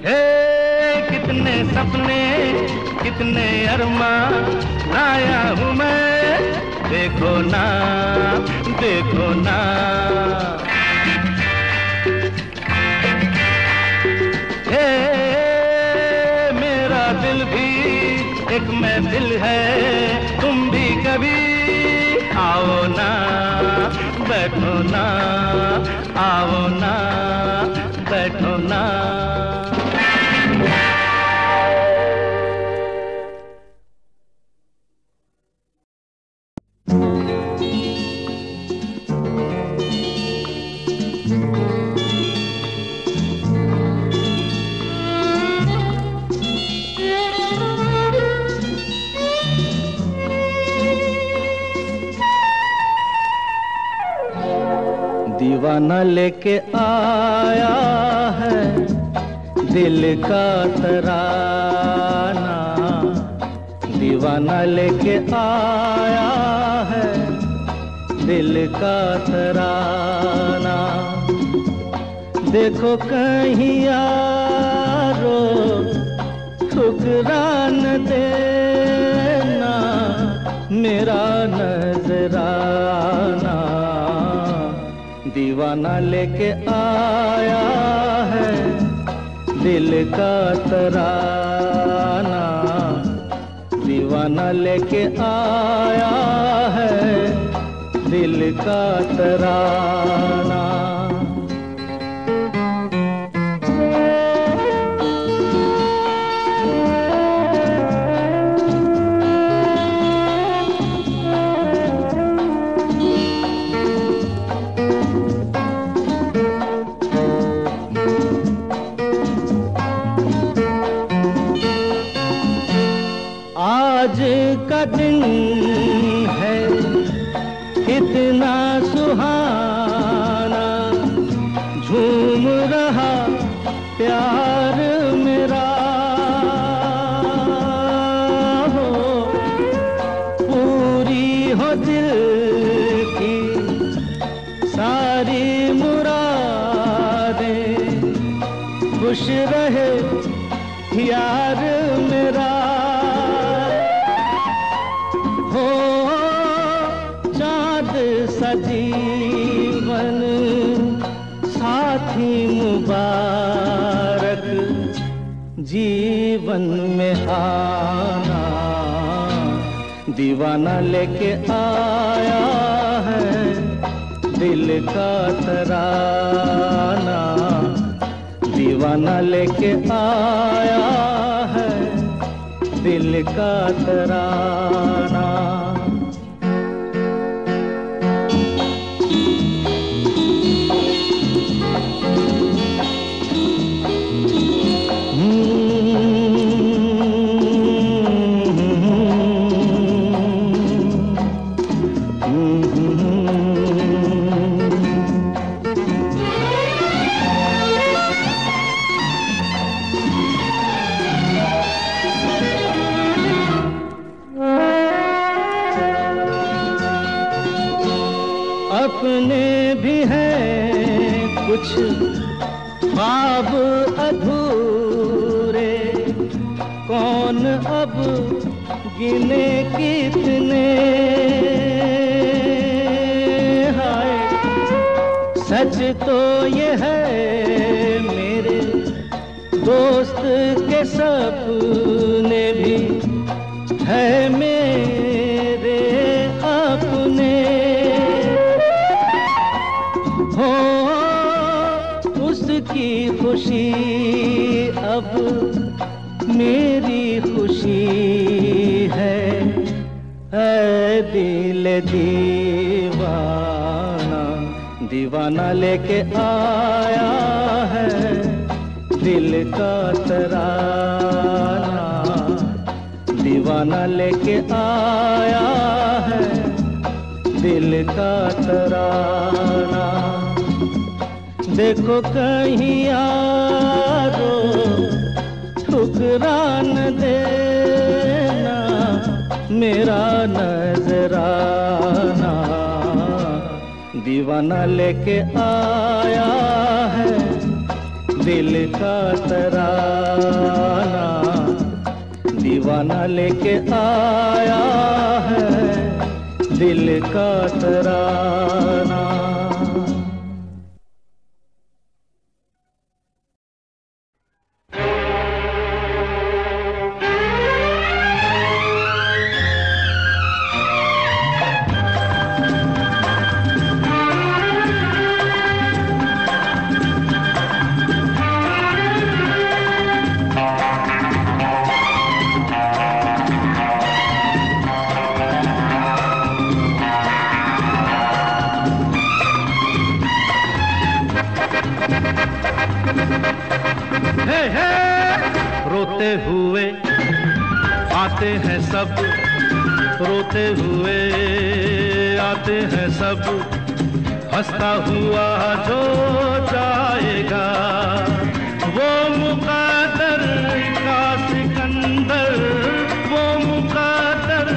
हे कितने सपने कितने अरमा लाया हूँ मैं, देखो ना देखो ना। हे मेरा दिल भी एक महफिल है, तुम भी कभी आओ ना बैठो ना, आओ ना बैठो ना। दीवाना लेके आया है दिल का तराना, दीवाना लेके आया है दिल का तराना। देखो कहीं यारो ठुकरा न देना मेरा नजराना। दीवाना लेके आया है दिल का तराना, दीवाना लेके आया है दिल का तराना। आज का दिन है कितना सुहाना, झूम रहा प्यार मेरा हो, पूरी हो दिल की सारी मुरादें, खुश रहे यार मेरा हो, चाँद सजीवन साथी मुबारक, जीवन में आना दीवाना लेके आया है दिल का तराना, दीवाना लेके आया है दिल का तराना। अपने भी हैं कुछ ख्वाब अधूरे, कौन अब गिने कितने, हाय सच तो ये है मेरे दोस्त के सपने भी है मेरे अपने हो, उसकी खुशी अब मेरी खुशी है, ऐ दिल दीवाना दीवाना लेके आया है दिल का तराना, दीवाना लेके आया है दिल का तराना। देखो कहीं यारो ठुकरा न देना मेरा नजराना, दीवाना लेके आया है दिल का तराना, दीवाना लेके आया है दिल का तराना। हे हे रोते हुए आते हैं सब, रोते हुए आते हैं सब, हंसता हुआ जो जाएगा वो मुकादर का सिकंदर, वो मुकादर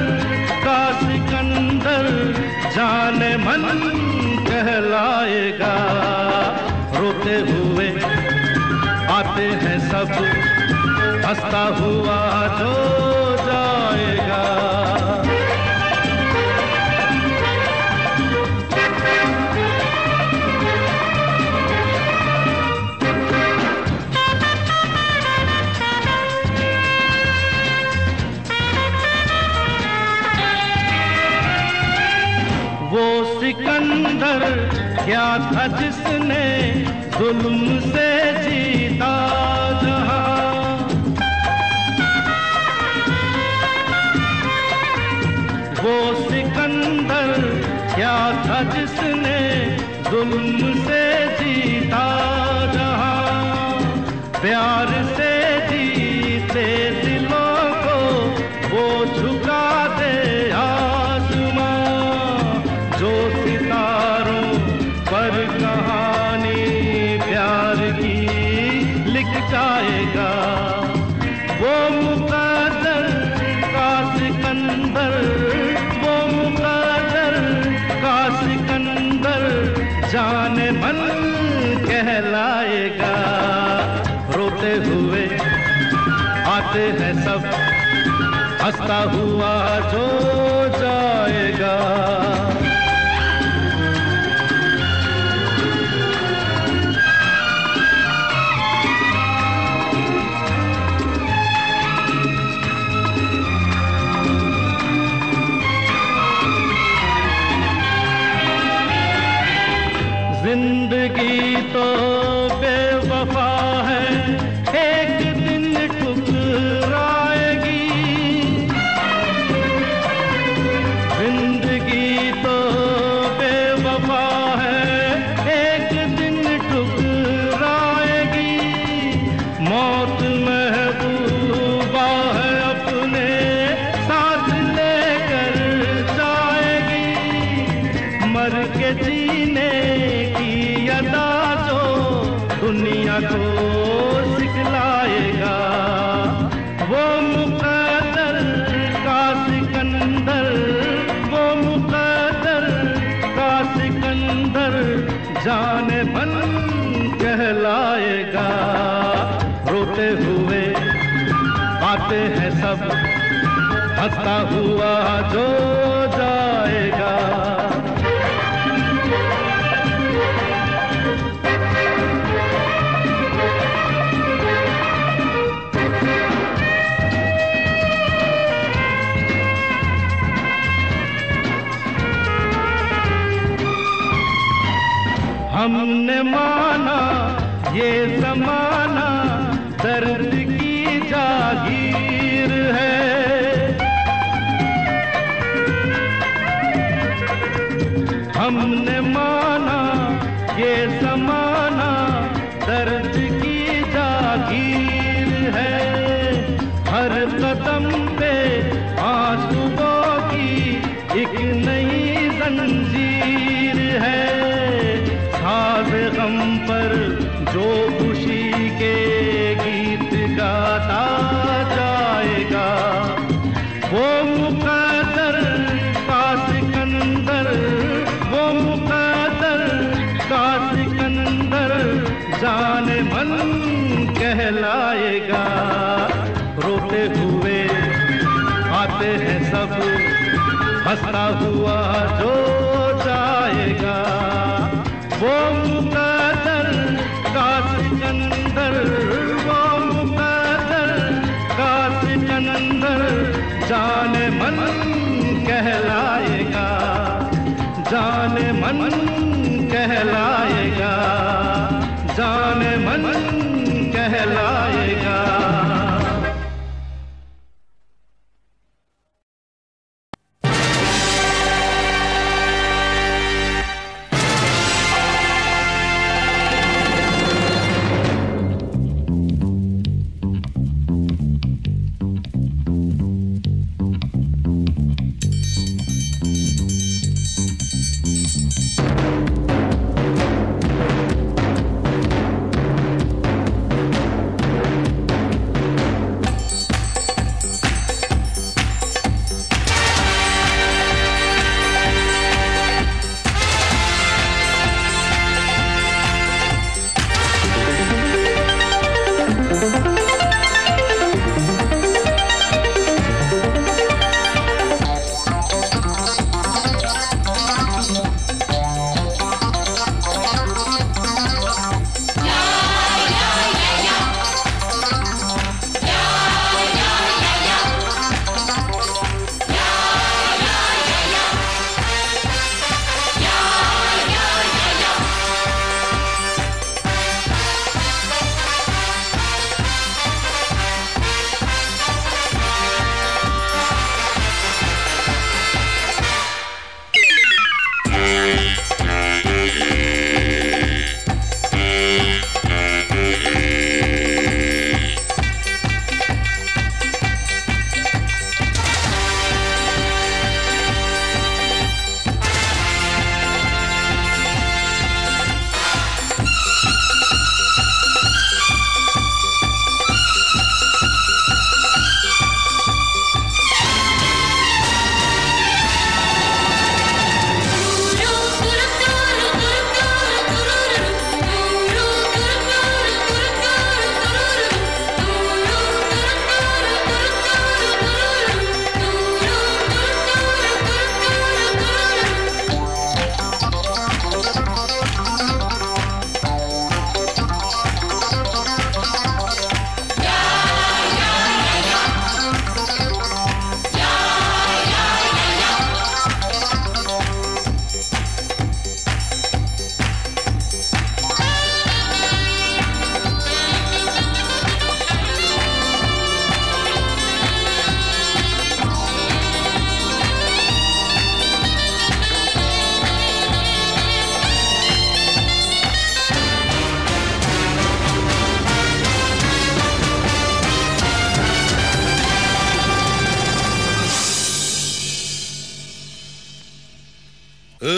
का सिकंदर जाने मन कहलाएगा। रोते हुए आते हैं सब, हंसता हुआ जो जाएगा। बदर क्या था जिसने जुल्म से जीता जहां। वो सिकंदर क्या था जिसने जुल्म से जीता जहां। प्यार से जीते दिलों को वो झुका दे आसमां। जो सितारों पर कहानी प्यार की लिख जाएगा वो मुकद्दर का सिकंदर। जाने मन कहलाएगा। रोते हुए आते हैं सब, हंसता हुआ जो जाएगा। जिंदगी तो बेवफा है एक दिन टुकराएगी। जिंदगी तो बेवफा है एक दिन टुकराएगी। मौत महबूबा है अपने साथ लेकर जाएगी। मर के जीने जो दुनिया को सिखलाएगा वो मुकद्दर का सिकंदर। वो मुकद्दर का सिकंदर जाने मन कहलाएगा। रोते हुए आते हैं सब, हंसता हुआ जो जाएगा। हमने माना ये जमाना दर्द की जागीर है। हमने माना ये जमाना दर्द की जागीर है। हर कदम पे आंसुओं की एक नई जंजीर है। गम पर जो खुशी के गीत गाता जाएगा वो मुकद्दर का सिकंदर। वो मुकद्दर का सिकंदर जाने मन कहलाएगा। रोते हुए आते हैं सब, हंसता हुआ जो जाएगा। वो मुकद्दर का सिकंदर। वो मुकद्दर का सिकंदर जाने मन कहलाएगा। जाने मन कहलाएगा। जाने मन कहलाएगा।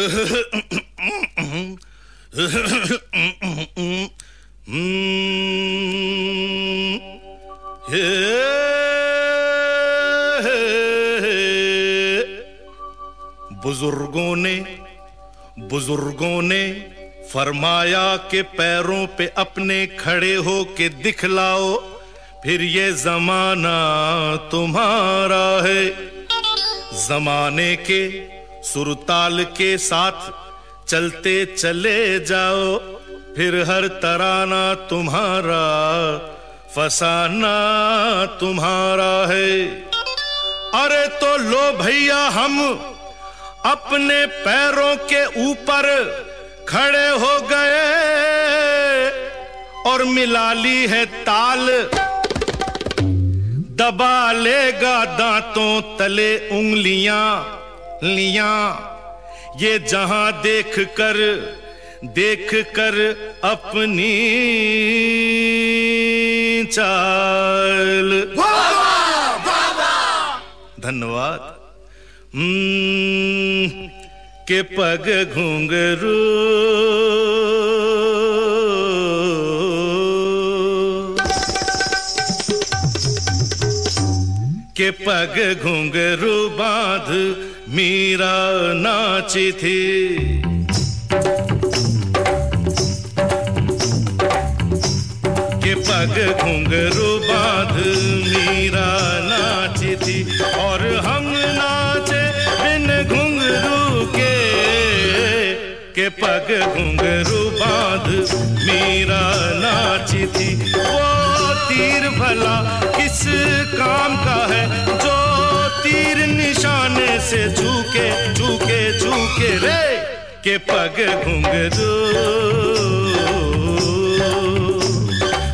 बुजुर्गों ने बुजुर्गों ने फरमाया के पैरों पे अपने खड़े हो के दिखलाओ फिर ये जमाना तुम्हारा है। जमाने के सुरताल के साथ चलते चले जाओ फिर हर तराना तुम्हारा फसाना तुम्हारा है। अरे तो लो भैया हम अपने पैरों के ऊपर खड़े हो गए और मिला ली है ताल, दबा लेगा दांतों तले उंगलियां लिया। ये जहां देख कर देख कर अपनी चाल। धन्यवाद। के पग घुंघरू के पग घुंघरू बांध मीरा नाची थी। के पग घुंघरू बांध मीरा नाची थी और हम नाचे बिन घुंघरू के। के पग घुंघरू बांध मीरा नाची थी। वो तीर भला किस काम का है जो तीर निशाने से झूके झूके झूके रे। के पग घुंघरू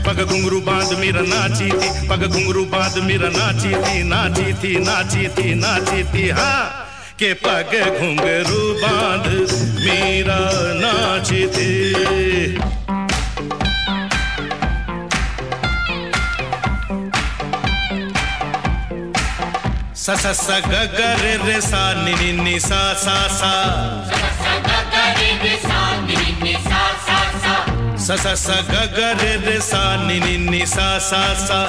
पग घुंघरू बांध मेरा नाची थी। पग घुंघरू बांध मेरा नाची थी नाची थी नाची थी नाची थी हाँ। के पग घुंघरू बांध मेरा नाची थी। सा सा सा गा गा रे रे सा नि नि नि सा सा सा। सा सा गा गा रे रे सा नि नि नि सा सा सा। सा सा सा गा गा रे रे सा नि नि नि सा सा सा।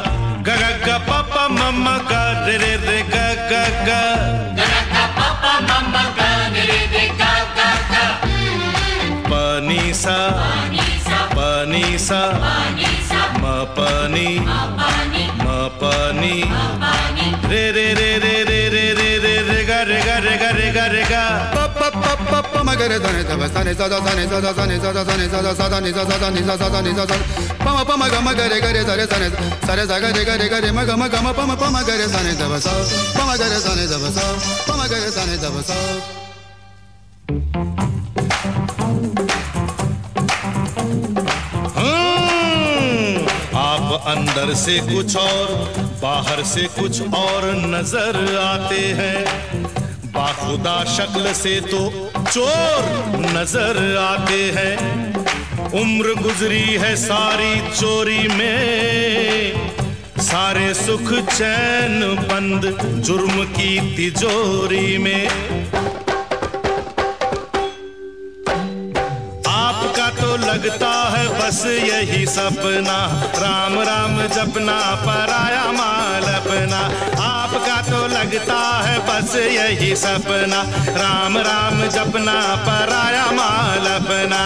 गा गा गा पापा मम्मा गा रे रे रे गा गा गा। गा गा गा पापा मम्मा गा रे रे रे गा गा गा। पानी सा पानी सा पानी सा पानी सा। मा पानी मा पानी मा पानी मा पानी। रे रे रे रे रे रे रे रे रे गा रे गा रे गा रे गा रे गा। प प प प प म ग रे ध ने ध ब स ने स ध स ने स ध स ने स ध स ने स ध स ध ने स ध स ने स ध स ने स ध। प म प म ग म ग रे ग रे ध रे स ने स रे स ग रे ग रे ग रे म ग म ग म प म प म ग रे स ने ध ब स प म ग रे स ने ध ब स प म ग रे स ने ध ब स। आप अंदर से कुछ और बाहर से कुछ और नजर आते हैं, बाखुदा शक्ल से तो चोर नजर आते हैं। उम्र गुजरी है सारी चोरी में, सारे सुख चैन बंद जुर्म की तिजोरी में। लगता है बस यही सपना, राम राम जपना पराया माल अपना। आपका तो लगता है बस यही सपना, राम राम जपना पराया माल अपना।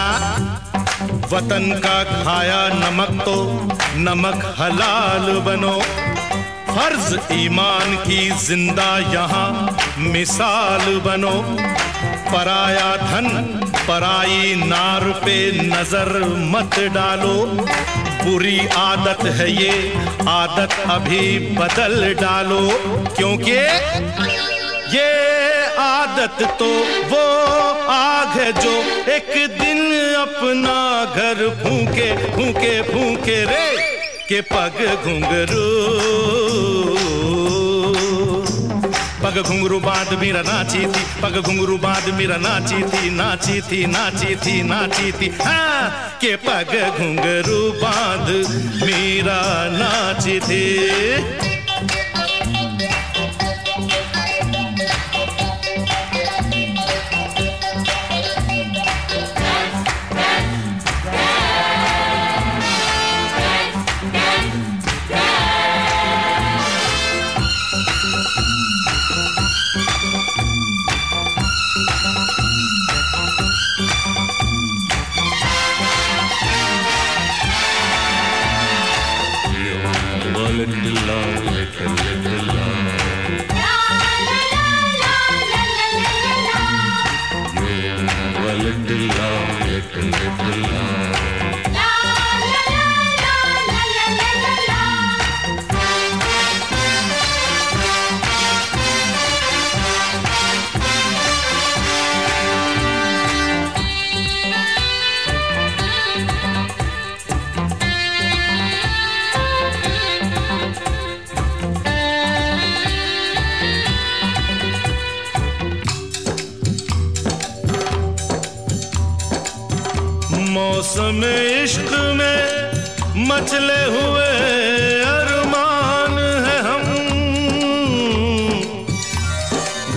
वतन का खाया नमक तो नमक हलाल बनो, फर्ज ईमान की जिंदा यहाँ मिसाल बनो। पराया धन पराई नार पे नजर मत डालो, बुरी आदत है ये आदत अभी बदल डालो। क्योंकि ये आदत तो वो आग है जो एक दिन अपना घर फूंके फूंके फूंके रे। के पग घुंघरू पग घुंघरू बांध मेरा नाची थी। पग घुंघरू बांध मेरा नाची थी नाची थी नाची थी नाची थी हाँ। के पग घुंघरू बांध मेरा नाची थी। मौसम इश्क में मचले हुए अरमान है हम।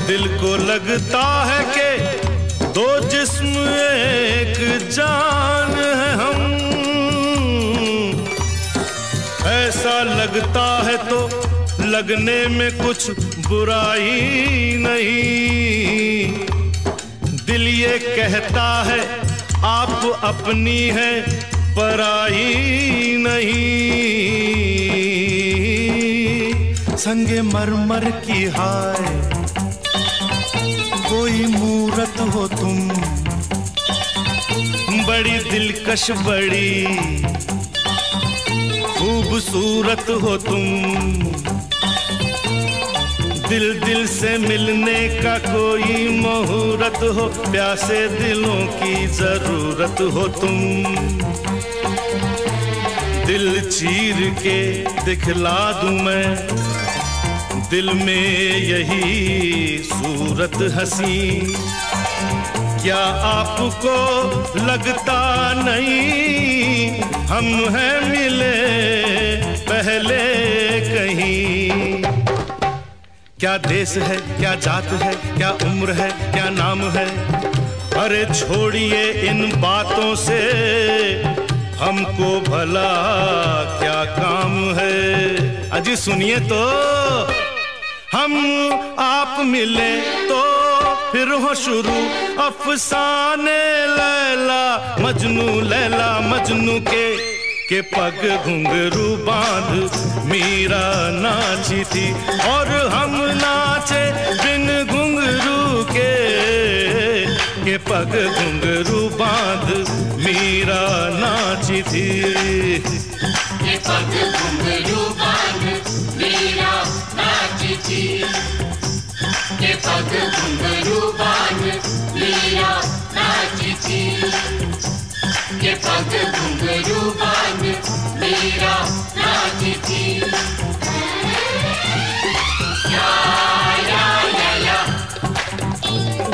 दिल को लगता है कि दो जिस्म एक जान है हम। ऐसा लगता है तो लगने में कुछ बुराई नहीं। दिल ये कहता है आप अपनी है पराई नहीं। संगे मरमर की हाय कोई मूरत हो तुम, बड़ी दिलकश बड़ी खूबसूरत हो तुम। दिल दिल से मिलने का कोई मुहूर्त हो, प्यासे दिलों की जरूरत हो तुम। दिल चीर के दिखला दूं मैं, दिल में यही सूरत हसी। क्या आपको लगता नहीं हम हैं मिले पहले कहीं। क्या देश है, क्या जात है, क्या उम्र है, क्या नाम है, अरे छोड़िए इन बातों से, हमको भला क्या काम है। अजी सुनिए तो, हम आप मिले तो फिर हो शुरू अफसाने लैला मजनू, लैला मजनू के के पग घुंघरू बांध मीरा नाची थी और हम नाचे बिन घुंघरू के। के पग घुंघरू बांध मीरा नाची थी, के पग घुंघरू बांध मीरा नाची थी, के पग घुंघरू बांध मीरा नाची थी, के पग घुंघरू बांध मीरा नाची थी। या या या या,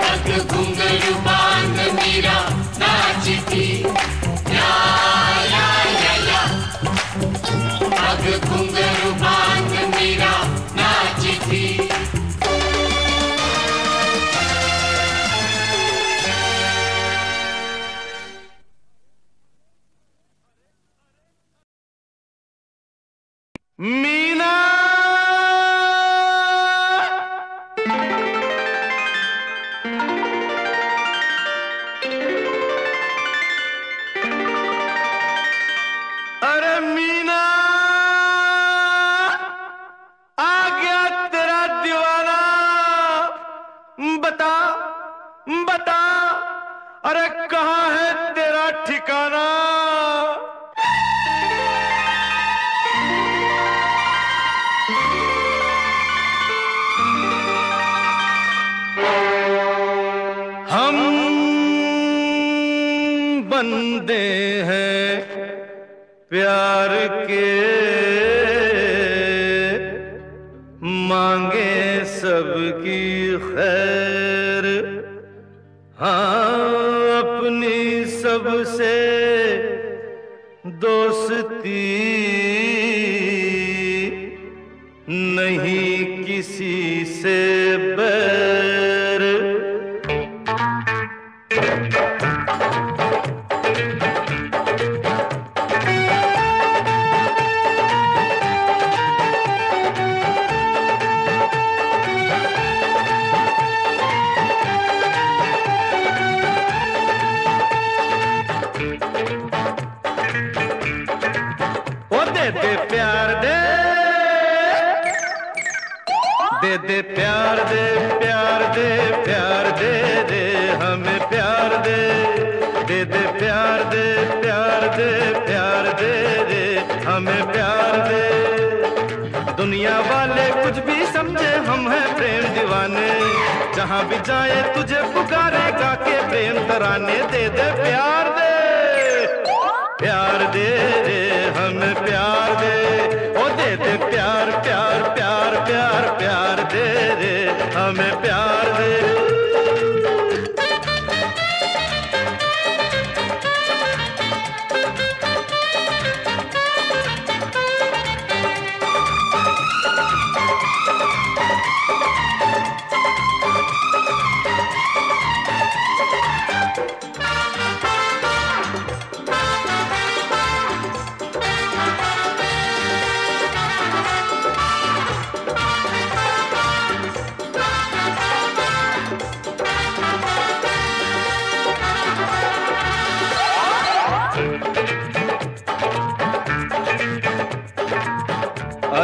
पग घुंघरू बांध मीरा नाची थी। या या या या, पग घुंघरू बांध मीरा नाची थी। मीना अरे मीना आ गया तेरा दीवाना, बता बता अरे कहाँ है तेरा ठिकाना। बंदे हैं प्यार के, मांगे सबकी खैर हाँ अपनी, सबसे दोस्ती नहीं किसी से बैर। दे प्यार दे प्यार दे प्यार दे दे हमें प्यार दे, दे दे प्यार दे प्यार दे प्यार दे दे हमें प्यार दे। दुनिया वाले कुछ भी समझे हम हैं प्रेम दीवाने, जहाँ भी जाए तुझे पुकारे गा के प्रेम तराने। दे दे प्यार दे प्यार दे दे हमें प्यार दे, ओ दे दे प्यार प्यार प्यार प्यार प्यार दे दे हमें प्यार दे।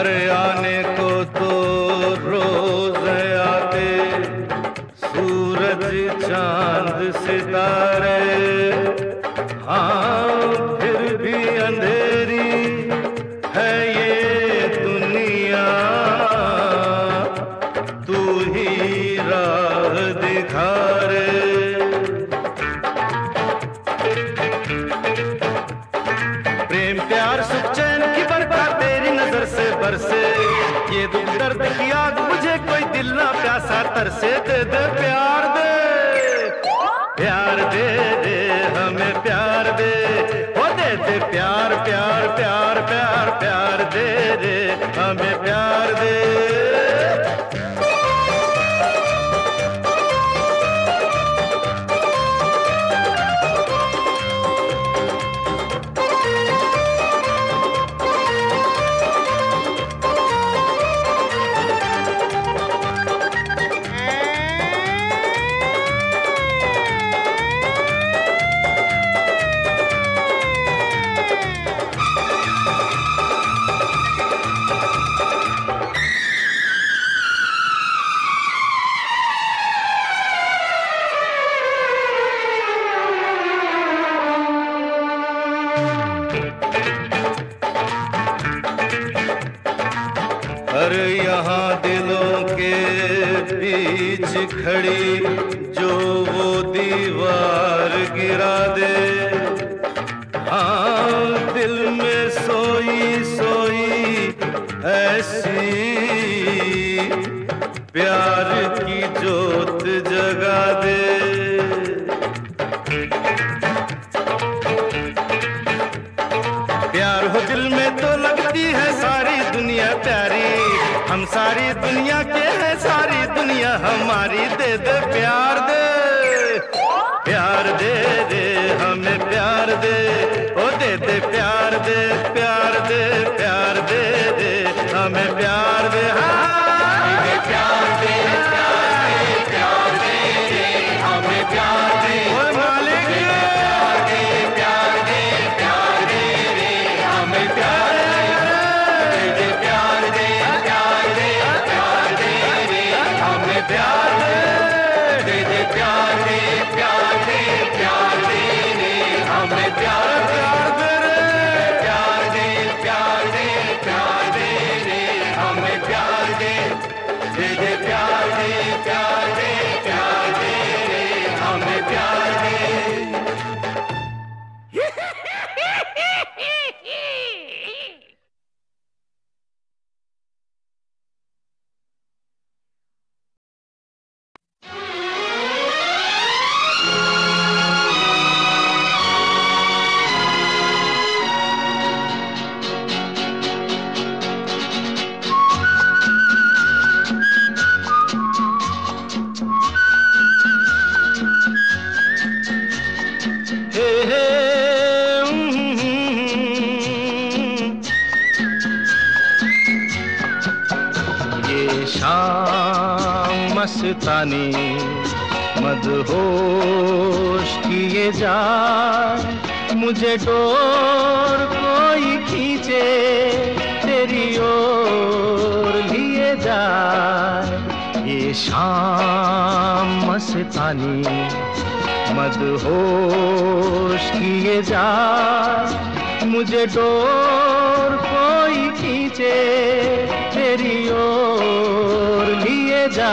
घर आने को तो रोज आते, सूरज चांद सितारे, हाँ फिर भी अंधेरी है ये दुनिया, तू ही राह दिखा रे। प्रेम प्यार सुख चैन की बरखा तेरी नजर से बरसे, ये दुख दर्द की आग मुझे कोई दिल ना प्यासा तरसे। दे दे प्यार, दे प्यार, दे दे हमें प्यार दे, ओ दे दे प्यार प्यार प्यार प्यार प्यार दे दे हमें प्यार दे। अरे यहाँ दिलों के बीच खड़ी जो वो दीवार गिरा दे, हाँ दिल में सोई सोई ऐसी प्यार की जोत जगा दे। प्यार हो दिल में तो लगती है सारी दुनिया प्यारी, हम सारी दुनिया के हैं सारी दुनिया हमारी। दे दे प्यार, दे प्यार, दे दे हमें प्यार दे, ओ दे दे प्यार दे प्यार दे प्यार दे दे हमें प्यार दे। हाँ दे प्यार दे प्यार दे प्यार दे दे हमें प्यार दे, ओ मालिक दे प्यार दे प्यार दे दे हमें प्यार। मस्तानी मदहोश किए जा, मुझे डोर कोई खींचे तेरी ओर लिए जा। ये शाम मस्तानी मदहोश किए जा, मुझे डोर कोई खींचे तेरी ओर लिए जा।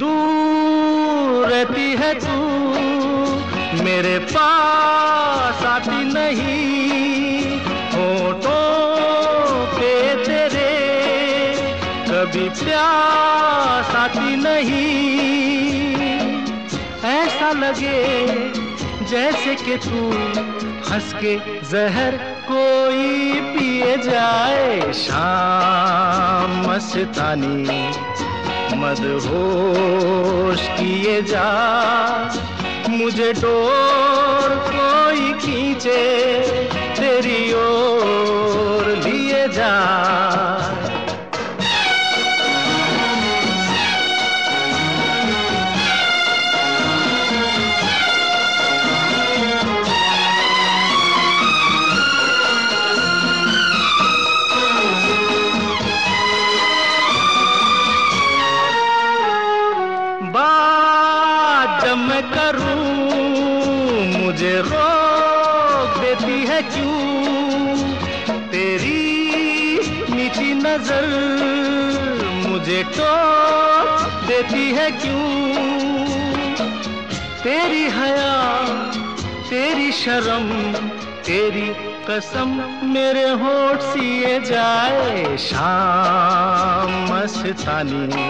दूर रहती है तू मेरे पास आती नहीं, होठों पे तेरे कभी प्यास आती नहीं। ऐसा लगे जैसे कि तू हंस के जहर कोई पिए जाए। शाम मस्तानी मदहोश किए जा, मुझे डोर कोई खींचे तेरी ओर। लेती है क्यों तेरी मीठी नजर, मुझे टोक देती है क्यों तेरी हया, तेरी शर्म, तेरी कसम मेरे होठ सिए जाए शाम मस्तानी,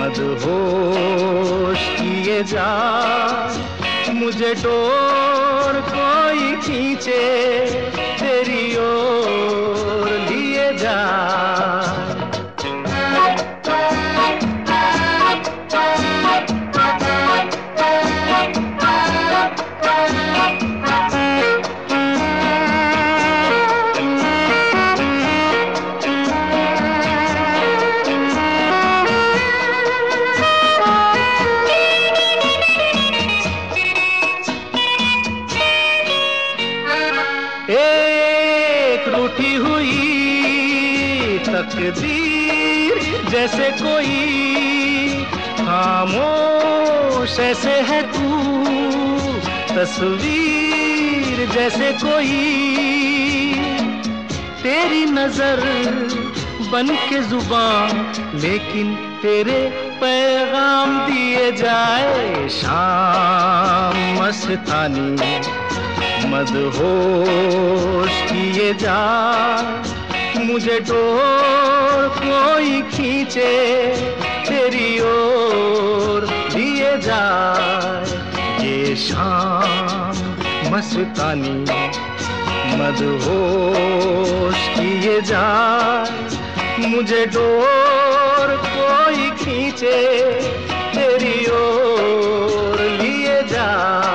मदहोश किए जा मुझे डोर कोई खींचे तेरी ओर लिए जा। जैसे कोई खामोश ऐसे है तू, तस्वीर जैसे कोई तेरी नजर बन के जुबान, लेकिन तेरे पैगाम दिए जाए शाम मस्तानी, मदहोश किए जा मुझे डोर कोई खींचे तेरी ओर लिए जाए, ये शाम मस्तानी मदहोश किए जाए मुझे डोर कोई खींचे तेरी ओर लिए जाए।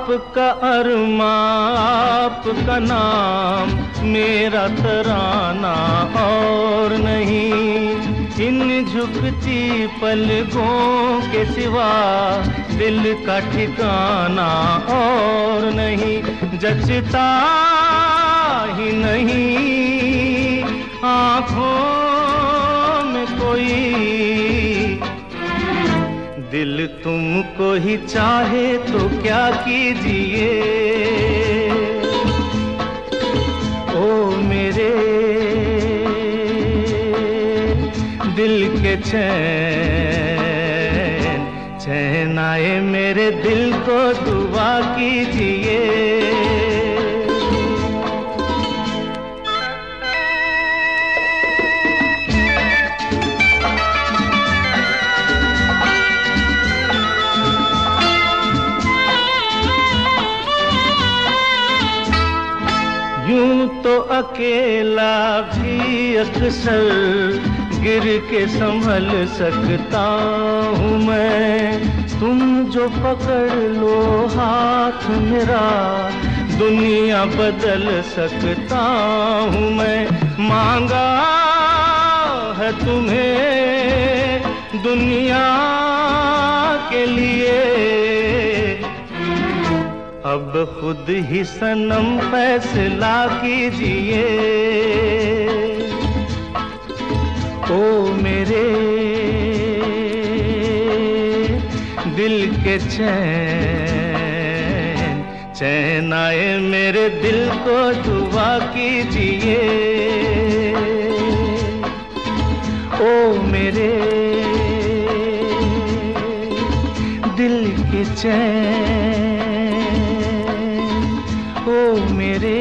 आपका अरमा आपका नाम मेरा तराना और नहीं, इन झुकती पलकों के सिवा दिल का ठिकाना और नहीं, जचता ही नहीं आँखों में कोई। दिल तुमको ही चाहे तो क्या कीजिए, ओ मेरे दिल के चैन चैन आए, मेरे दिल को दुआ कीजिए। यूं तो अकेला भी अक्सर गिर के संभल सकता हूँ मैं, तुम जो पकड़ लो हाथ मेरा दुनिया बदल सकता हूँ मैं। मांगा है तुम्हें दुनिया के लिए, अब खुद ही सनम फैसला कीजिए। ओ मेरे दिल के चैन चैन आए, मेरे दिल को दुआ कीजिए। ओ मेरे दिल के चैन, ओ मेरे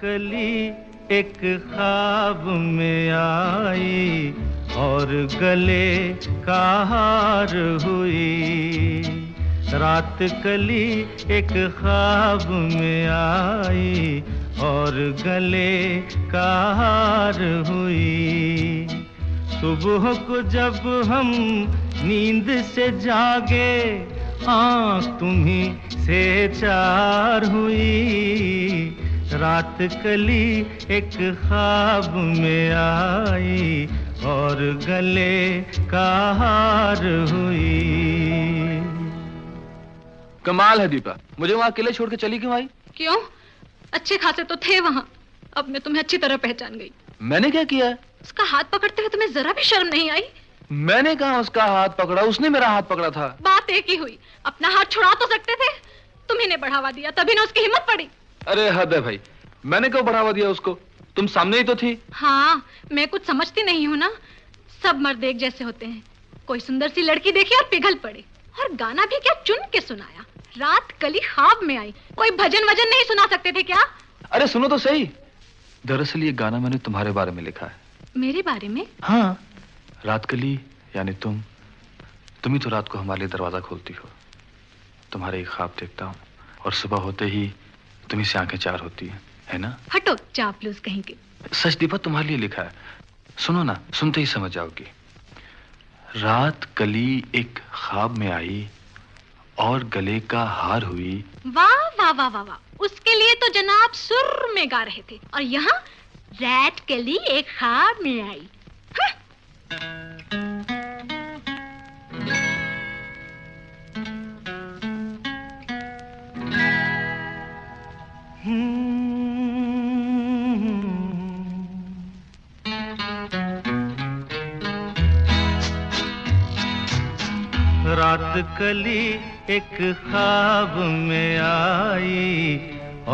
कली एक ख्वाब में आई और गले का हार हुई। रात कली एक ख्वाब में आई और गले का हार हुई। सुबह को जब हम नींद से जागे, आँख तुम्हीं से चार हुई। रात कली एक ख्वाब में आई और गले का हार हुई। कमाल है दीपा, मुझे वहाँ अकेले छोड़ के चली क्यों आई? क्यों? अच्छे खासे तो थे वहाँ। अब मैं तुम्हें अच्छी तरह पहचान गई। मैंने क्या किया? उसका हाथ पकड़ते हुए तुम्हें जरा भी शर्म नहीं आई? मैंने कहाँ उसका हाथ पकड़ा, उसने मेरा हाथ पकड़ा था। बात एक ही हुई, अपना हाथ छुड़ा तो सकते थे। तुम्ही ने बढ़ावा दिया, तभी ना उसकी हिम्मत पड़ी। अरे हद है भाई, मैंने क्यों बढ़ावा दिया उसको? तुम सामने ही तो थी। हाँ, मैं कुछ समझती नहीं हूँ ना। सब मर्द एक जैसे होते हैं, कोई सुंदर सी लड़की देखी और पिघल पड़े। और गाना भी क्या चुन के सुनाया, रात कली ख्वाब में आई। कोई भजन वजन नहीं सुना सकते थे क्या? अरे सुनो तो सही, दरअसल ये गाना मैंने तुम्हारे बारे में लिखा है। मेरे बारे में? हाँ, रात कली यानी तुम तुम ही तो रात को हमारे लिए दरवाजा खोलती हो। तुम्हारे ख्वाब देखता हूँ और सुबह होते ही तुम्हीं से आंखें चार होती है, है ना? हटो चापलूस कहीं के। सच दीपा, तुम्हारे लिए लिखा है। सुनो ना, सुनते ही समझ जाओगी। रात कली एक ख्वाब में आई और गले का हार हुई। वाह वाह वाह वाह वाह, उसके लिए तो जनाब सुर में गा रहे थे और यहाँ रात कली एक ख्वाब में आई। हाँ। रात कली एक ख्वाब में आई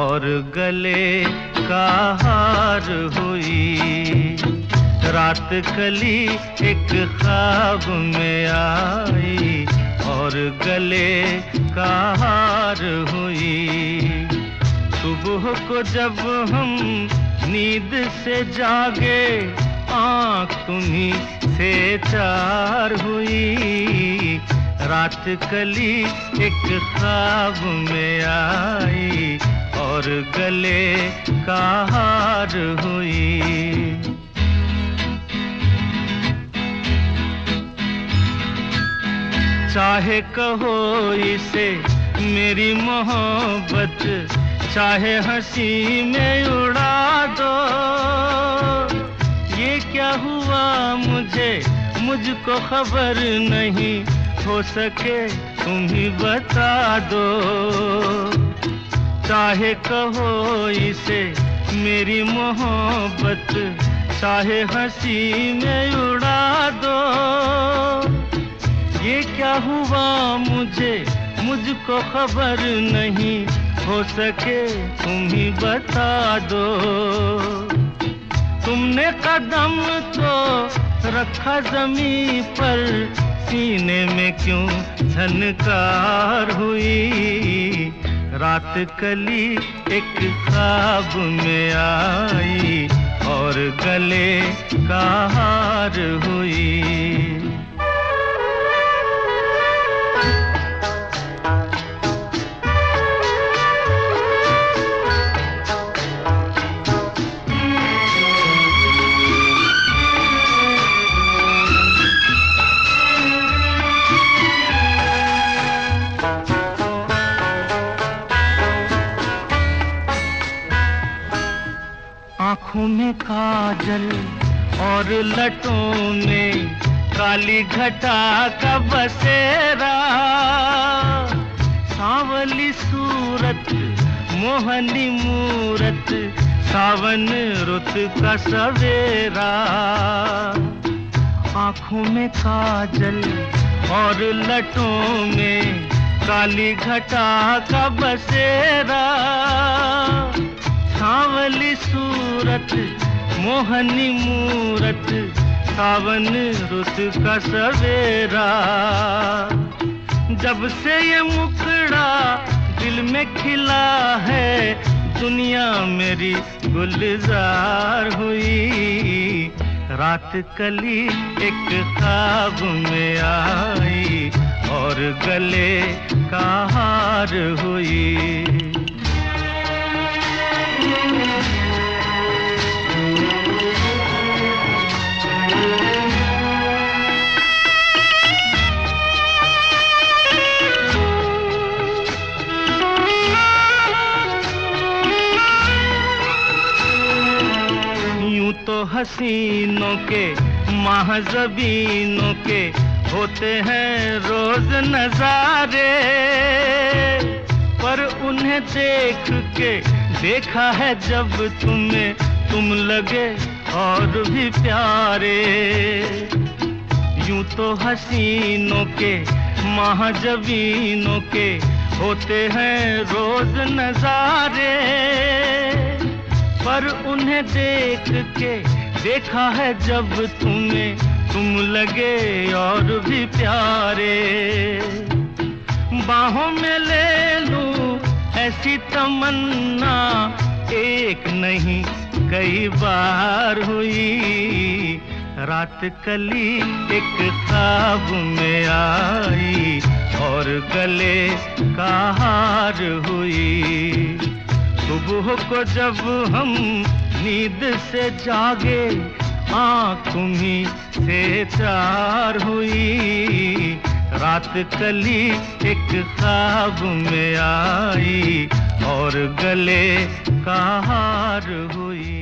और गले का हार हुई। रात कली एक ख्वाब में आई और गले का हार हुई। सुबह को जब हम नींद से जागे, आँख तुम्हीं से चार हुई, रात कली एक ख्वाब में आई और गले का हार हुई। चाहे कहो इसे मेरी मोहब्बत, चाहे हंसी में उड़ा दो, ये क्या हुआ मुझे मुझको खबर नहीं, हो सके तुम ही बता दो। चाहे कहो इसे मेरी मोहब्बत, चाहे हंसी में उड़ा दो, ये क्या हुआ मुझे मुझको खबर नहीं, हो सके तुम ही बता दो। तुमने कदम तो रखा जमीन पर, सीने में क्यों झनकार हुई, रात कली एक ख्वाब में आई और गले का हार हुई। आँखों में काजल और लटों में काली घटा का बसेरा, सांवली सूरत मोहनी मूरत, सावन रुत का सवेरा। आँखों में काजल और लटों में काली घटा का बसेरा, सांवली सूरत मोहनी मूरत, सावन रुत का सवेरा। जब से ये मुखड़ा दिल में खिला है, दुनिया मेरी गुलजार हुई, रात कली एक ख्वाब में आई और गले का हार हुई। तो हसीनों के महज़बीनों के होते हैं रोज नजारे, पर उन्हें देख के देखा है जब तुम्हें, तुम लगे और भी प्यारे। यूं तो हसीनों के महज़बीनों के होते हैं रोज नजारे, पर उन्हें देख के देखा है जब तुम्हें, तुम लगे और भी प्यारे। बाहों में ले लूं ऐसी तमन्ना, एक नहीं कई बार हुई, रात कली एक ख्वाब में आई और गले का हार हुई। सुबह को जब हम नींद से जागे, आँख तुम्हीं से चार हुई, रात कली एक ख्वाब में आई और गले का हार हुई।